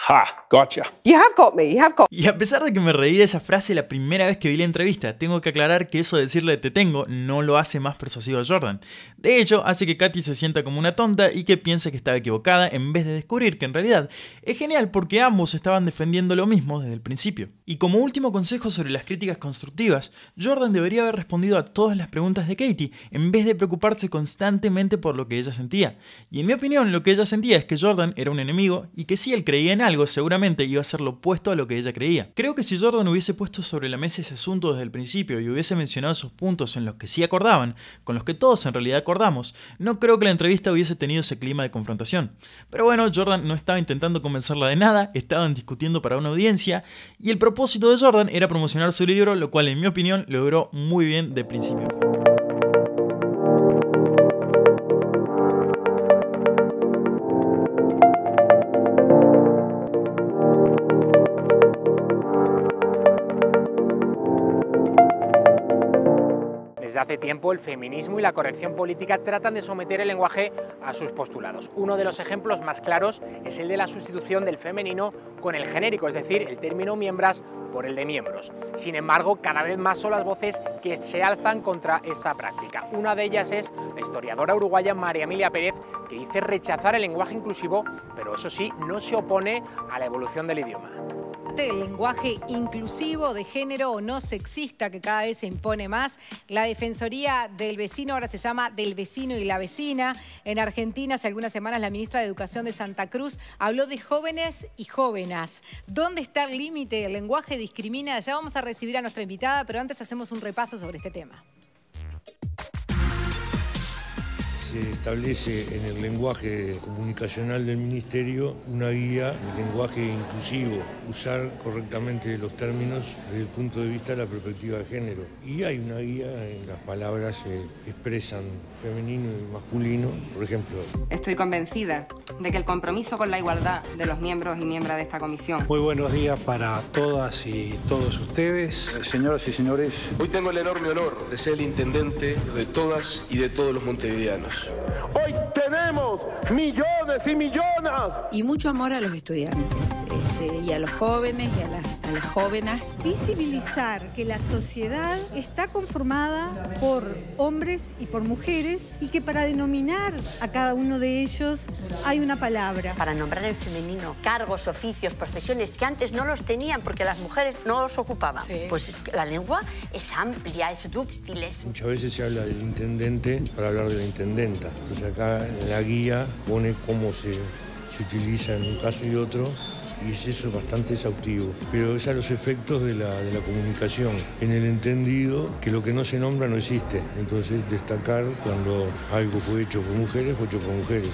ha, gotcha. You have got me, you have got. Y a pesar de que me reí de esa frase la primera vez que vi la entrevista, tengo que aclarar que eso de decirle te tengo no lo hace más persuasivo a Jordan. De hecho, hace que Kathy se sienta como una tonta y que piense que estaba equivocada en vez de descubrir que en realidad es genial porque ambos estaban defendiendo lo mismo desde el principio. Y como último consejo sobre las críticas constructivas, Jordan debería haber respondido a todas las preguntas de Kathy en vez de preocuparse constantemente por lo que ella sentía. Y en mi opinión, lo que ella sentía es que Jordan era un enemigo y que si él creía en algo, seguramente iba a ser lo opuesto a lo que ella creía. Creo que si Jordan hubiese puesto sobre la mesa ese asunto desde el principio y hubiese mencionado esos puntos en los que sí acordaban, con los que todos en realidad acordamos, no creo que la entrevista hubiese tenido ese clima de confrontación. Pero bueno, Jordan no estaba intentando convencerla de nada, estaban discutiendo para una audiencia y el propósito de Jordan era promocionar su libro, lo cual en mi opinión logró muy bien de principio a fin. Desde hace tiempo, el feminismo y la corrección política tratan de someter el lenguaje a sus postulados. Uno de los ejemplos más claros es el de la sustitución del femenino con el genérico, es decir, el término miembras por el de miembros. Sin embargo, cada vez más son las voces que se alzan contra esta práctica. Una de ellas es la historiadora uruguaya María Emilia Pérez, que dice rechazar el lenguaje inclusivo, pero eso sí, no se opone a la evolución del idioma. El lenguaje inclusivo, de género o no sexista, que cada vez se impone más. La Defensoría del Vecino ahora se llama del vecino y la vecina. En Argentina, hace algunas semanas, la ministra de Educación de Santa Cruz habló de jóvenes y jóvenes. ¿Dónde está el límite? El lenguaje discrimina. Ya vamos a recibir a nuestra invitada, pero antes hacemos un repaso sobre este tema. Se establece en el lenguaje comunicacional del Ministerio una guía de lenguaje inclusivo, usar correctamente los términos desde el punto de vista de la perspectiva de género. Y hay una guía en las palabras que expresan femenino y masculino, por ejemplo. Estoy convencida de que el compromiso con la igualdad de los miembros y miembras de esta comisión. Muy buenos días para todas y todos ustedes. Señoras y señores, hoy tengo el enorme honor de ser el intendente de todas y de todos los montevideanos. Hoy tenemos niños, millones y millones. Y mucho amor a los estudiantes este, y a los jóvenes y a las, a las jóvenes. Visibilizar que la sociedad está conformada por hombres y por mujeres y que para denominar a cada uno de ellos hay una palabra. Para nombrar en femenino cargos, oficios, profesiones que antes no los tenían porque las mujeres no los ocupaban. Sí. Pues la lengua es amplia, es dúctil. Es... Muchas veces se habla del intendente para hablar de la intendenta. Pues acá la guía pone cómo se, se utiliza en un caso y otro. Y es eso bastante exhaustivo, pero es a los efectos de la, de la comunicación, en el entendido que lo que no se nombra no existe. Entonces, destacar cuando algo fue hecho por mujeres, fue hecho por mujeres.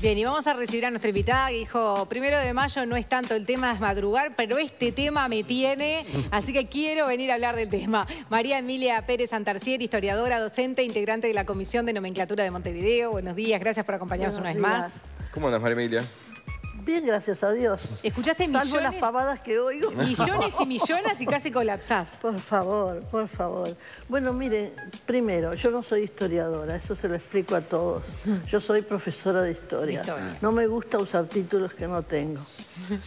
Bien, y vamos a recibir a nuestra invitada que dijo, primero de mayo no es tanto el tema de madrugar, pero este tema me tiene, así que quiero venir a hablar del tema. María Emilia Pérez Santarcier, historiadora, docente, integrante de la Comisión de Nomenclatura de Montevideo. Buenos días, gracias por acompañarnos Buenos una días. vez más. ¿Cómo andas, María Emilia? Bien, gracias a Dios. ¿Escuchaste millones? Salvo las pavadas que oigo. Millones y millones y casi colapsás. Por favor, por favor. Bueno, miren, primero, yo no soy historiadora, eso se lo explico a todos. Yo soy profesora de historia. historia. No me gusta usar títulos que no tengo.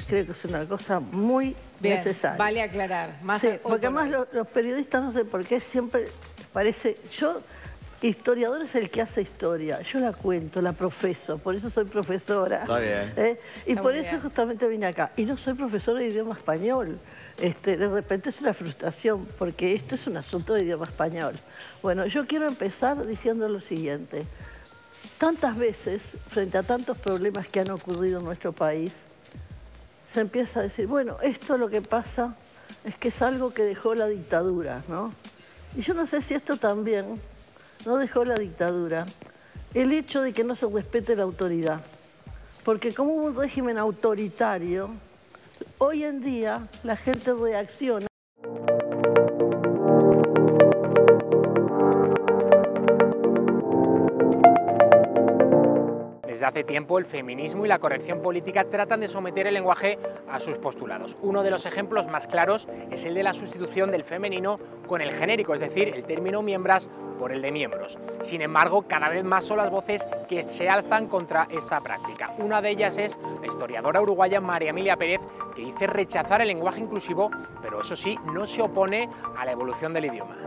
Creo que es una cosa muy Bien, necesaria. Vale aclarar. Más sí, porque además los, los periodistas, no sé por qué, siempre parece... yo Historiador es el que hace historia. Yo la cuento, la profeso. Por eso soy profesora. Está bien. ¿Eh? Y Está por eso bien. justamente vine acá. Y no soy profesora de idioma español. Este, de repente es una frustración, porque esto es un asunto de idioma español. Bueno, yo quiero empezar diciendo lo siguiente. Tantas veces, frente a tantos problemas que han ocurrido en nuestro país, se empieza a decir, bueno, esto lo que pasa es que es algo que dejó la dictadura, ¿no? Y yo no sé si esto también... no dejó la dictadura, el hecho de que no se respete la autoridad. Porque como hubo un régimen autoritario, hoy en día la gente reacciona. Desde hace tiempo el feminismo y la corrección política tratan de someter el lenguaje a sus postulados. Uno de los ejemplos más claros es el de la sustitución del femenino con el genérico, es decir, el término miembras por el de miembros. Sin embargo, cada vez más son las voces que se alzan contra esta práctica. Una de ellas es la historiadora uruguaya María Emilia Pérez, que dice rechazar el lenguaje inclusivo, pero eso sí, no se opone a la evolución del idioma.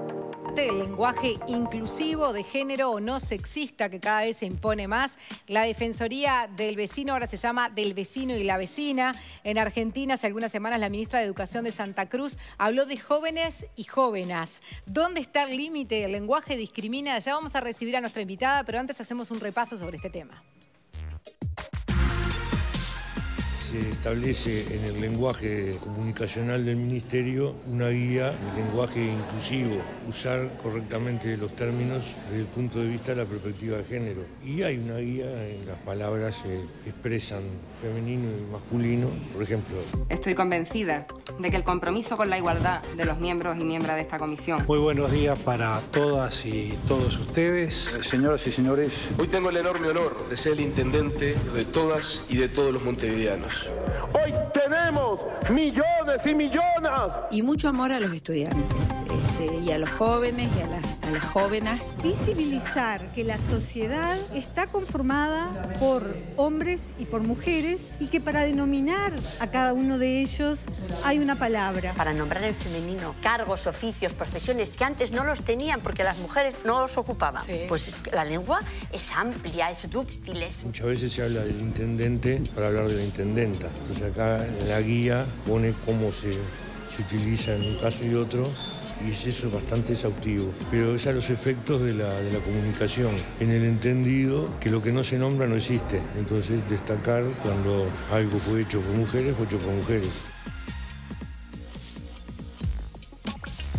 El lenguaje inclusivo, de género o no sexista, que cada vez se impone más. La Defensoría del Vecino ahora se llama Del Vecino y la Vecina. En Argentina, hace algunas semanas, la ministra de Educación de Santa Cruz habló de jóvenes y jóvenes. ¿Dónde está el límite? El lenguaje discrimina. Ya vamos a recibir a nuestra invitada, pero antes hacemos un repaso sobre este tema. Se establece en el lenguaje comunicacional del Ministerio una guía de lenguaje inclusivo, usar correctamente los términos desde el punto de vista de la perspectiva de género. Y hay una guía en las palabras que expresan femenino y masculino, por ejemplo. Estoy convencida de que el compromiso con la igualdad de los miembros y miembras de esta comisión. Muy buenos días para todas y todos ustedes. Señoras y señores, hoy tengo el enorme honor de ser el intendente de todas y de todos los montevideanos. Hoy tenemos millones y millones. Y mucho amor a los estudiantes este, y a los jóvenes y a las, a las jóvenes. Visibilizar que la sociedad está conformada por hombres y por mujeres y que para denominar a cada uno de ellos hay una palabra. Para nombrar en femenino cargos, oficios, profesiones que antes no los tenían porque las mujeres no los ocupaban. Sí. Pues la lengua es amplia, es dúctil. Es... Muchas veces se habla del intendente para hablar de la intendente. Entonces acá la guía pone cómo se, se utiliza en un caso y otro, y es eso bastante exhaustivo, pero es a los efectos de la, de la comunicación, en el entendido que lo que no se nombra no existe. Entonces destacar cuando algo fue hecho por mujeres, fue hecho por mujeres.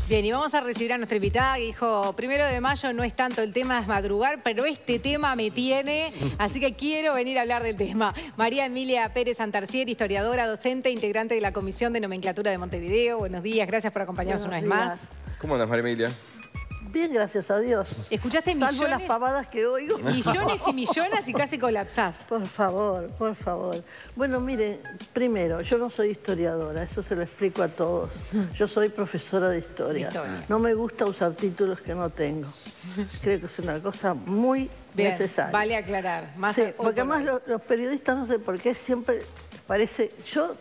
Bien, y vamos a recibir a nuestra invitada que dijo, primero de mayo no es tanto el tema de madrugar, pero este tema me tiene, así que quiero venir a hablar del tema. María Emilia Pérez Santarcier, historiadora, docente, integrante de la Comisión de Nomenclatura de Montevideo. Buenos días, gracias por acompañarnos una vez más. ¿Cómo andas, María Emilia? bien, gracias a Dios. Escuchaste millones. Salvo las pavadas que oigo. Millones y millones y casi colapsás. Por favor, por favor. Bueno, miren, primero, yo no soy historiadora, eso se lo explico a todos. Yo soy profesora de historia. historia. No me gusta usar títulos que no tengo. Creo que es una cosa muy bien, necesaria. Vale aclarar. Más sí, porque además los, los periodistas, no sé por qué, siempre parece... yo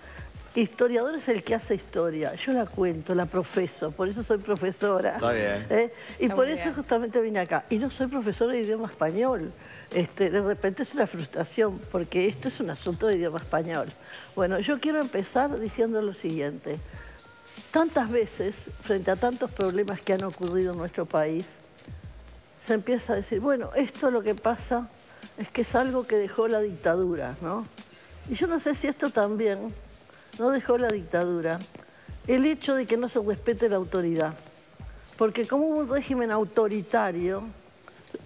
historiador es el que hace historia. Yo la cuento, la profeso. Por eso soy profesora. Está bien. ¿Eh? Y Está por eso bien. justamente vine acá. Y no soy profesora de idioma español. Este, de repente es una frustración, porque esto es un asunto de idioma español. Bueno, yo quiero empezar diciendo lo siguiente. Tantas veces, frente a tantos problemas que han ocurrido en nuestro país, se empieza a decir, bueno, esto lo que pasa es que es algo que dejó la dictadura, ¿no? Y yo no sé si esto también... no dejó la dictadura, el hecho de que no se respete la autoridad. Porque como hubo un régimen autoritario,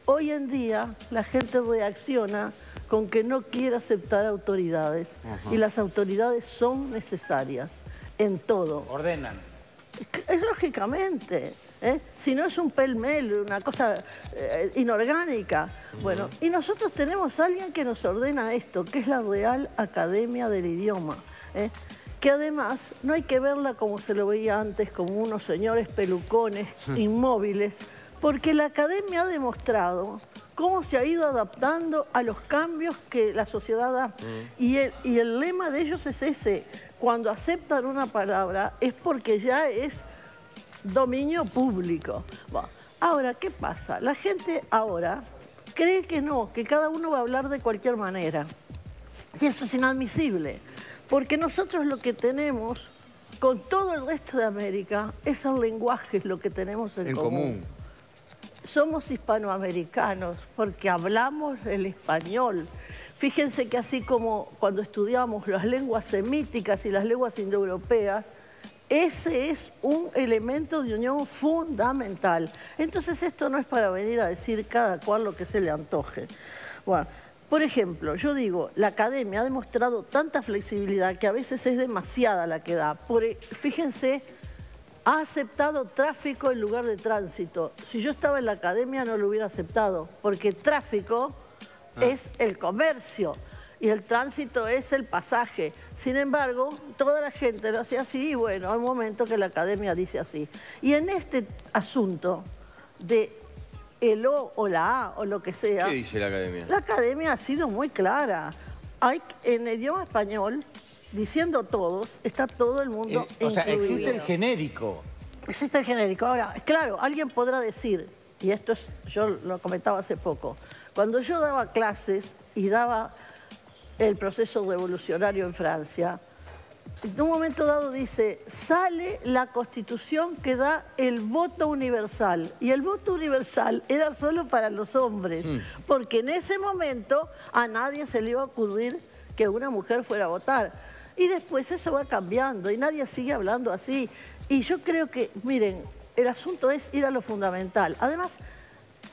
hoy en día la gente reacciona con que no quiere aceptar autoridades. Ajá. Y las autoridades son necesarias en todo. Ordenan. Es lógicamente, ¿eh? Si no es un pelmel, una cosa eh, inorgánica. Uh-huh. Bueno, y nosotros tenemos a alguien que nos ordena esto, que es la Real Academia del Idioma, ¿eh? Que además no hay que verla como se lo veía antes, como unos señores pelucones inmóviles, porque la academia ha demostrado cómo se ha ido adaptando a los cambios que la sociedad da. Mm. Y, el, y el lema de ellos es ese, cuando aceptan una palabra es porque ya es dominio público. Bueno, ahora, ¿qué pasa? La gente ahora cree que no, que cada uno va a hablar de cualquier manera. Y eso es inadmisible. Porque nosotros lo que tenemos, con todo el resto de América, es el lenguaje lo que tenemos en, en común. común. Somos hispanoamericanos porque hablamos el español. Fíjense que así como cuando estudiamos las lenguas semíticas y las lenguas indoeuropeas, ese es un elemento de unión fundamental. Entonces esto no es para venir a decir cada cual lo que se le antoje. Bueno, por ejemplo, yo digo, la academia ha demostrado tanta flexibilidad que a veces es demasiada la que da. Por, fíjense, ha aceptado tráfico en lugar de tránsito. Si yo estaba en la academia no lo hubiera aceptado, porque tráfico ah. es el comercio y el tránsito es el pasaje. Sin embargo, toda la gente lo hace así y bueno, hay un momento que la academia dice así. Y en este asunto de... el O o la A o lo que sea. ¿Qué dice la academia? La academia ha sido muy clara. Hay, en el idioma español, diciendo todos, está todo el mundo eh, incluido. O sea, existe el genérico. Existe el genérico. Ahora, claro, alguien podrá decir, y esto es, yo lo comentaba hace poco, cuando yo daba clases y daba el proceso revolucionario en Francia, en un momento dado dice, sale la Constitución que da el voto universal. Y el voto universal era solo para los hombres, mm. porque en ese momento a nadie se le iba a ocurrir que una mujer fuera a votar. Y después eso va cambiando y nadie sigue hablando así. Y yo creo que, miren, el asunto es ir a lo fundamental. Además,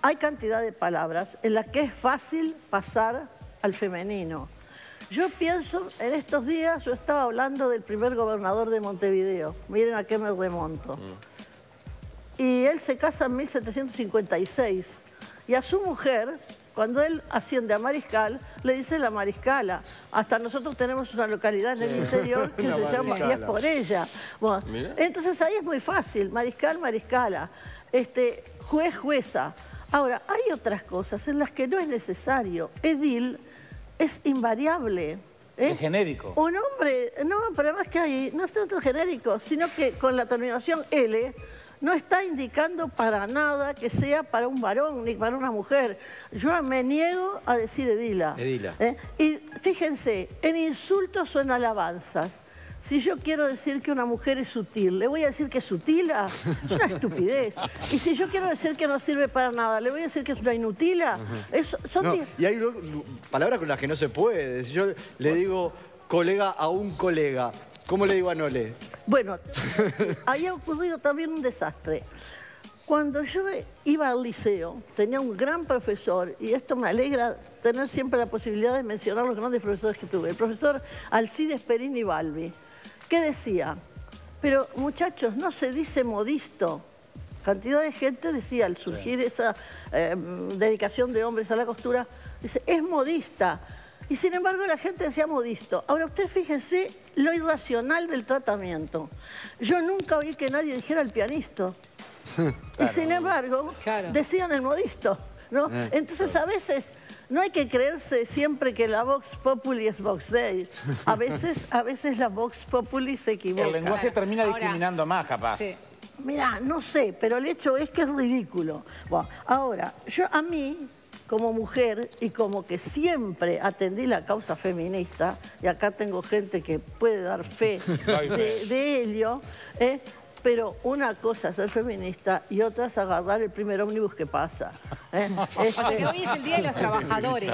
hay cantidad de palabras en las que es fácil pasar al femenino. Yo pienso, en estos días yo estaba hablando del primer gobernador de Montevideo. Miren a qué me remonto. Mm. Y él se casa en mil setecientos cincuenta y seis. Y a su mujer, cuando él asciende a mariscal, le dice la mariscala. Hasta nosotros tenemos una localidad en el sí. interior que se llama, y es por ella. Bueno, entonces ahí es muy fácil, mariscal, mariscala. Este, juez, jueza. Ahora, hay otras cosas en las que no es necesario. Edil... es invariable. ¿eh? Es genérico. Un hombre, no, pero además que ahí no es tanto genérico, sino que con la terminación L no está indicando para nada que sea para un varón ni para una mujer. Yo me niego a decir edila. Edila. ¿eh? Y fíjense, en insultos o en alabanzas. Si yo quiero decir que una mujer es sutil, le voy a decir que es sutila, es una estupidez. Y si yo quiero decir que no sirve para nada, le voy a decir que es una inutila. Es, son no, y hay palabras con las que no se puede. Si yo le digo colega a un colega, ¿cómo le digo a Nole? Bueno, ahí ha ocurrido también un desastre. Cuando yo iba al liceo, tenía un gran profesor, y esto me alegra tener siempre la posibilidad de mencionar los grandes profesores que tuve, el profesor Alcides Perini Balbi, que decía, pero muchachos, no se dice modisto, cantidad de gente decía, al surgir sí. esa eh, dedicación de hombres a la costura, dice, es modista. Y sin embargo la gente decía modisto. Ahora usted fíjese lo irracional del tratamiento. Yo nunca oí que nadie dijera el pianista. Claro. Y sin embargo claro. decían el modisto, ¿no? Eh, Entonces claro. a veces no hay que creerse siempre que la Vox Populi es Vox Dei. A veces, a veces la Vox Populi se equivoca. El lenguaje termina ahora, discriminando más, capaz. Sí. Mirá, no sé, pero el hecho es que es ridículo. Bueno, ahora, yo a mí... como mujer y como que siempre atendí la causa feminista, y acá tengo gente que puede dar fe de, de ello, ¿eh? Pero una cosa es ser feminista y otra es agarrar el primer ómnibus que pasa. ¿eh? Este... O sea que hoy es el Día de los Trabajadores.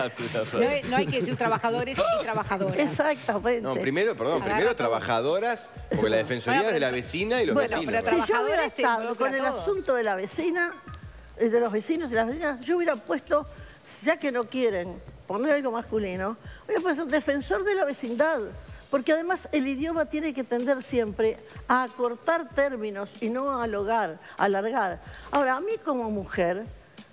No hay, no hay que decir trabajadores y trabajadoras. Exactamente. No, primero, perdón, primero trabajadoras, porque la defensoría bueno, es de la vecina y los bueno, vecinos. Pero si yo hubiera estado con el asunto de la vecina, de los vecinos y las vecinas, yo hubiera puesto... ya que no quieren poner algo masculino, pues un defensor de la vecindad, porque además el idioma tiene que tender siempre a acortar términos y no a alargar, alargar. Ahora, a mí como mujer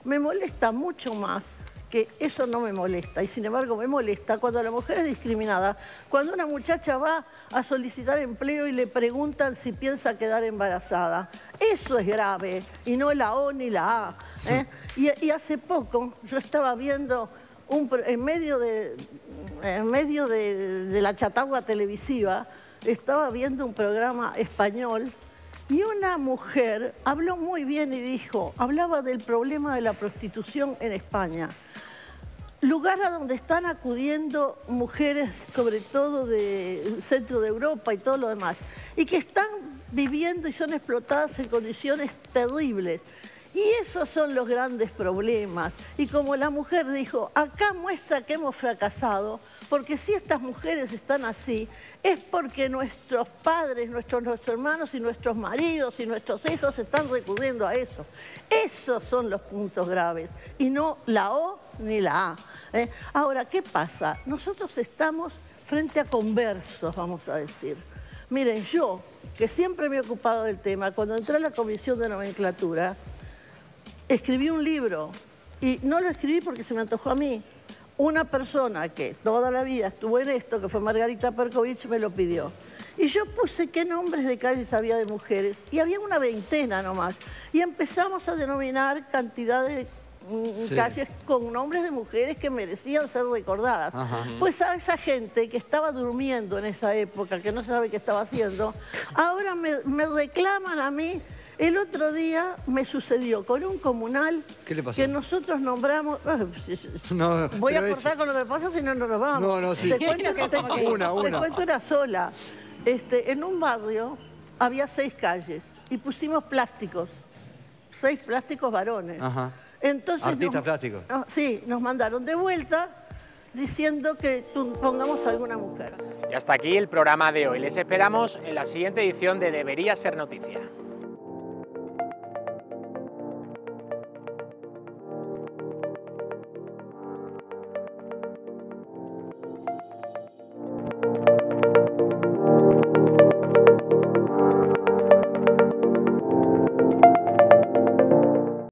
me molesta mucho más que eso no me molesta, y sin embargo me molesta cuando la mujer es discriminada, cuando una muchacha va a solicitar empleo y le preguntan si piensa quedar embarazada. Eso es grave, y no la O ni la A. ¿eh? Y, y hace poco yo estaba viendo, un, en medio, de, en medio de, de la chatarra televisiva, estaba viendo un programa español, y una mujer habló muy bien y dijo, hablaba del problema de la prostitución en España. Lugar a donde están acudiendo mujeres, sobre todo del centro de Europa y todo lo demás, y que están viviendo y son explotadas en condiciones terribles. Y esos son los grandes problemas. Y como la mujer dijo, acá muestra que hemos fracasado, porque si estas mujeres están así, es porque nuestros padres, nuestros, nuestros hermanos y nuestros maridos y nuestros hijos están recurriendo a eso. Esos son los puntos graves, y no la O ni la A. ¿eh? Ahora, ¿qué pasa? Nosotros estamos frente a conversos, vamos a decir. Miren, yo, que siempre me he ocupado del tema, cuando entré a la Comisión de Nomenclatura, escribí un libro, y no lo escribí porque se me antojó a mí. Una persona que toda la vida estuvo en esto, que fue Margarita Percovich, me lo pidió. Y yo puse qué nombres de calles había de mujeres, y había una veintena nomás. Y empezamos a denominar cantidad de sí. calles con nombres de mujeres que merecían ser recordadas. Ajá. Pues a esa gente que estaba durmiendo en esa época, que no sabe qué estaba haciendo, ahora me, me reclaman a mí. El otro día me sucedió con un comunal que nosotros nombramos... No, voy a cortar es... con lo que pasa, si no, no nos vamos. No, no, sí. Te cuento, que te... una, una. Te cuento una sola. Este, en un barrio había seis calles y pusimos plásticos. Seis plásticos varones. Ajá. Entonces artistas nos... plásticos. No, sí, nos mandaron de vuelta diciendo que pongamos a alguna mujer. Y hasta aquí el programa de hoy. Les esperamos en la siguiente edición de Debería Ser Noticia.